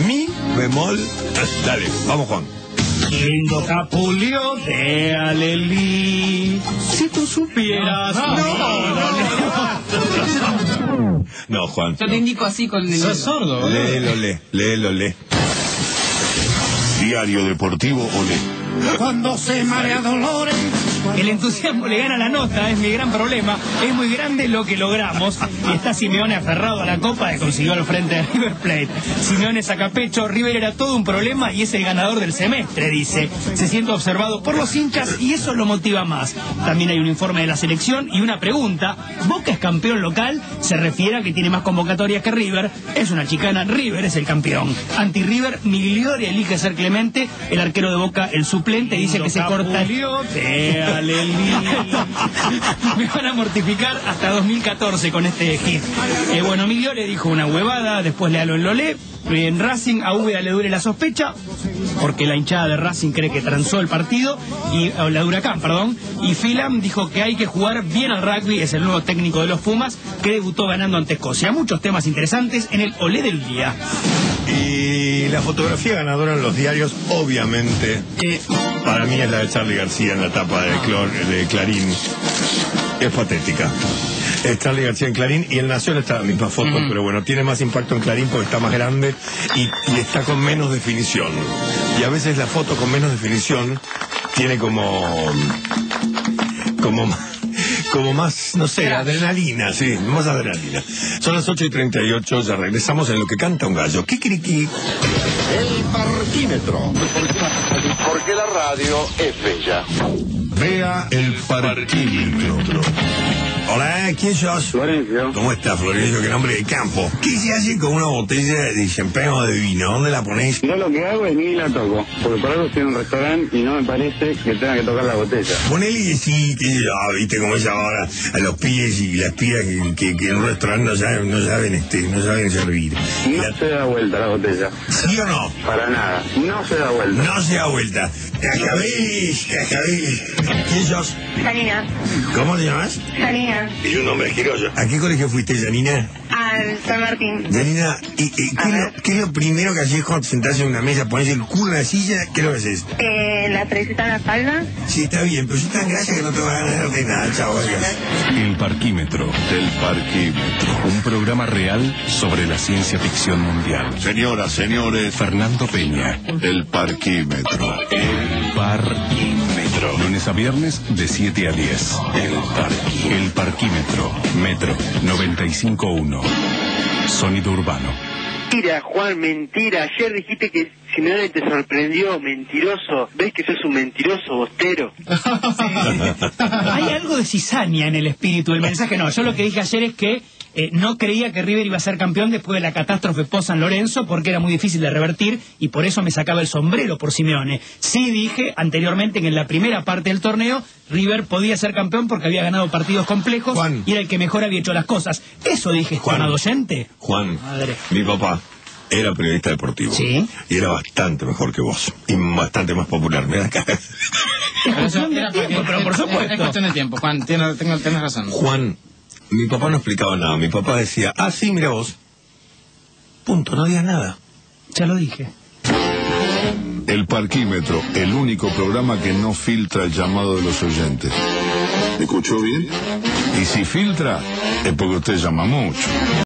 Mi bemol. Dale, vamos Juan. Lindo capulio de Alelí, si tú supieras. No, Juan. Yo te indico así con el. Sos sordo. Léelo. Diario Deportivo Olé. Cuando se marea Dolores. El entusiasmo le gana la nota, es mi gran problema. Es muy grande lo que logramos. Y está Simeone aferrado a la copa que consiguió al frente de River Plate. Simeone saca pecho, River era todo un problema y es el ganador del semestre, dice. Se siente observado por los hinchas y eso lo motiva más. También hay un informe de la selección y una pregunta. ¿Boca es campeón local? Se refiere a que tiene más convocatorias que River. Es una chicana, River es el campeón. Anti-River, Migliori elige ser Clemente. El arquero de Boca, el suplente, dice que se corta... Me van a mortificar hasta 2014 con este hit. Bueno, Miguel le dijo una huevada, después le el Olé. En Racing a Úbeda le duele la sospecha, porque la hinchada de Racing cree que transó el partido, y la de Huracán, perdón. Y Phelan dijo que hay que jugar bien al rugby, es el nuevo técnico de los Pumas, que debutó ganando ante Escocia. Muchos temas interesantes en el Olé del día. Y la fotografía ganadora en los diarios, obviamente, para mí es la de Charlie García en la tapa de Clarín. Es patética. Es Charlie García en Clarín y en Nación está la misma foto, pero bueno, tiene más impacto en Clarín porque está más grande y está con menos definición. Y a veces la foto con menos definición tiene como más, no sé, adrenalina, sí, más adrenalina. Son las 8:38, ya regresamos en lo que canta un gallo. Kikiriki. El parquímetro. Porque la radio es bella. Vea el parquímetro. Hola, ¿quién sos? Florencio. ¿Cómo estás, Florencio? ¿Qué nombre de campo? ¿Qué se hace con una botella de champán de vino? ¿Dónde la ponés? Yo lo que hago es ni la toco, porque por algo estoy en un restaurante y no me parece que tenga que tocar la botella. Ponele que sí, viste cómo es ahora a los pies y las pibas que en un restaurante no saben servir. No se da vuelta la botella. ¿Sí o no? Para nada, no se da vuelta. No se da vuelta. Te acabé. ¿Quién sos? Janina. ¿Cómo te llamas? Janina. Y un nombre quirollo. ¿A qué colegio fuiste, Janina? Al San Martín. Janina, ¿qué es lo primero que haces cuando sentás en una mesa? ¿Ponés el culo en la silla? ¿Qué es lo que haces? La presita en la espalda. Sí, está bien, pero yo tan gracia que no te va a ganar de nada, chao. El Parquímetro. Del Parquímetro. Un programa real sobre la ciencia ficción mundial. Señoras, señores. Fernando Peña. El Parquímetro. El Parquímetro. Lunes a viernes de 7 a 10. El Parquímetro, Metro 95.1, sonido urbano. Mentira, Juan, mentira. Ayer dijiste que Simeone te sorprendió, mentiroso. ¿Ves que sos un mentiroso, bostero? Hay algo de cizaña en el espíritu del mensaje. No, yo lo que dije ayer es que no creía que River iba a ser campeón después de la catástrofe post San Lorenzo, porque era muy difícil de revertir y por eso me sacaba el sombrero por Simeone. Sí dije anteriormente que en la primera parte del torneo River podía ser campeón porque había ganado partidos complejos, Juan, y era el que mejor había hecho las cosas. Eso dije, Juan, docente. Juan, madre. Mi papá era periodista deportivo. ¿Sí? Y era bastante mejor que vos. Y bastante más popular. Mirá acá. Pero por supuesto. Es cuestión de tiempo, Juan. Tienes razón. Juan, mi papá no explicaba nada. Mi papá decía, ah, sí, mira vos. Punto, no digas nada. Ya lo dije. El Parquímetro, el único programa que no filtra el llamado de los oyentes. ¿Me escuchó bien? Y si filtra, es porque usted llama mucho.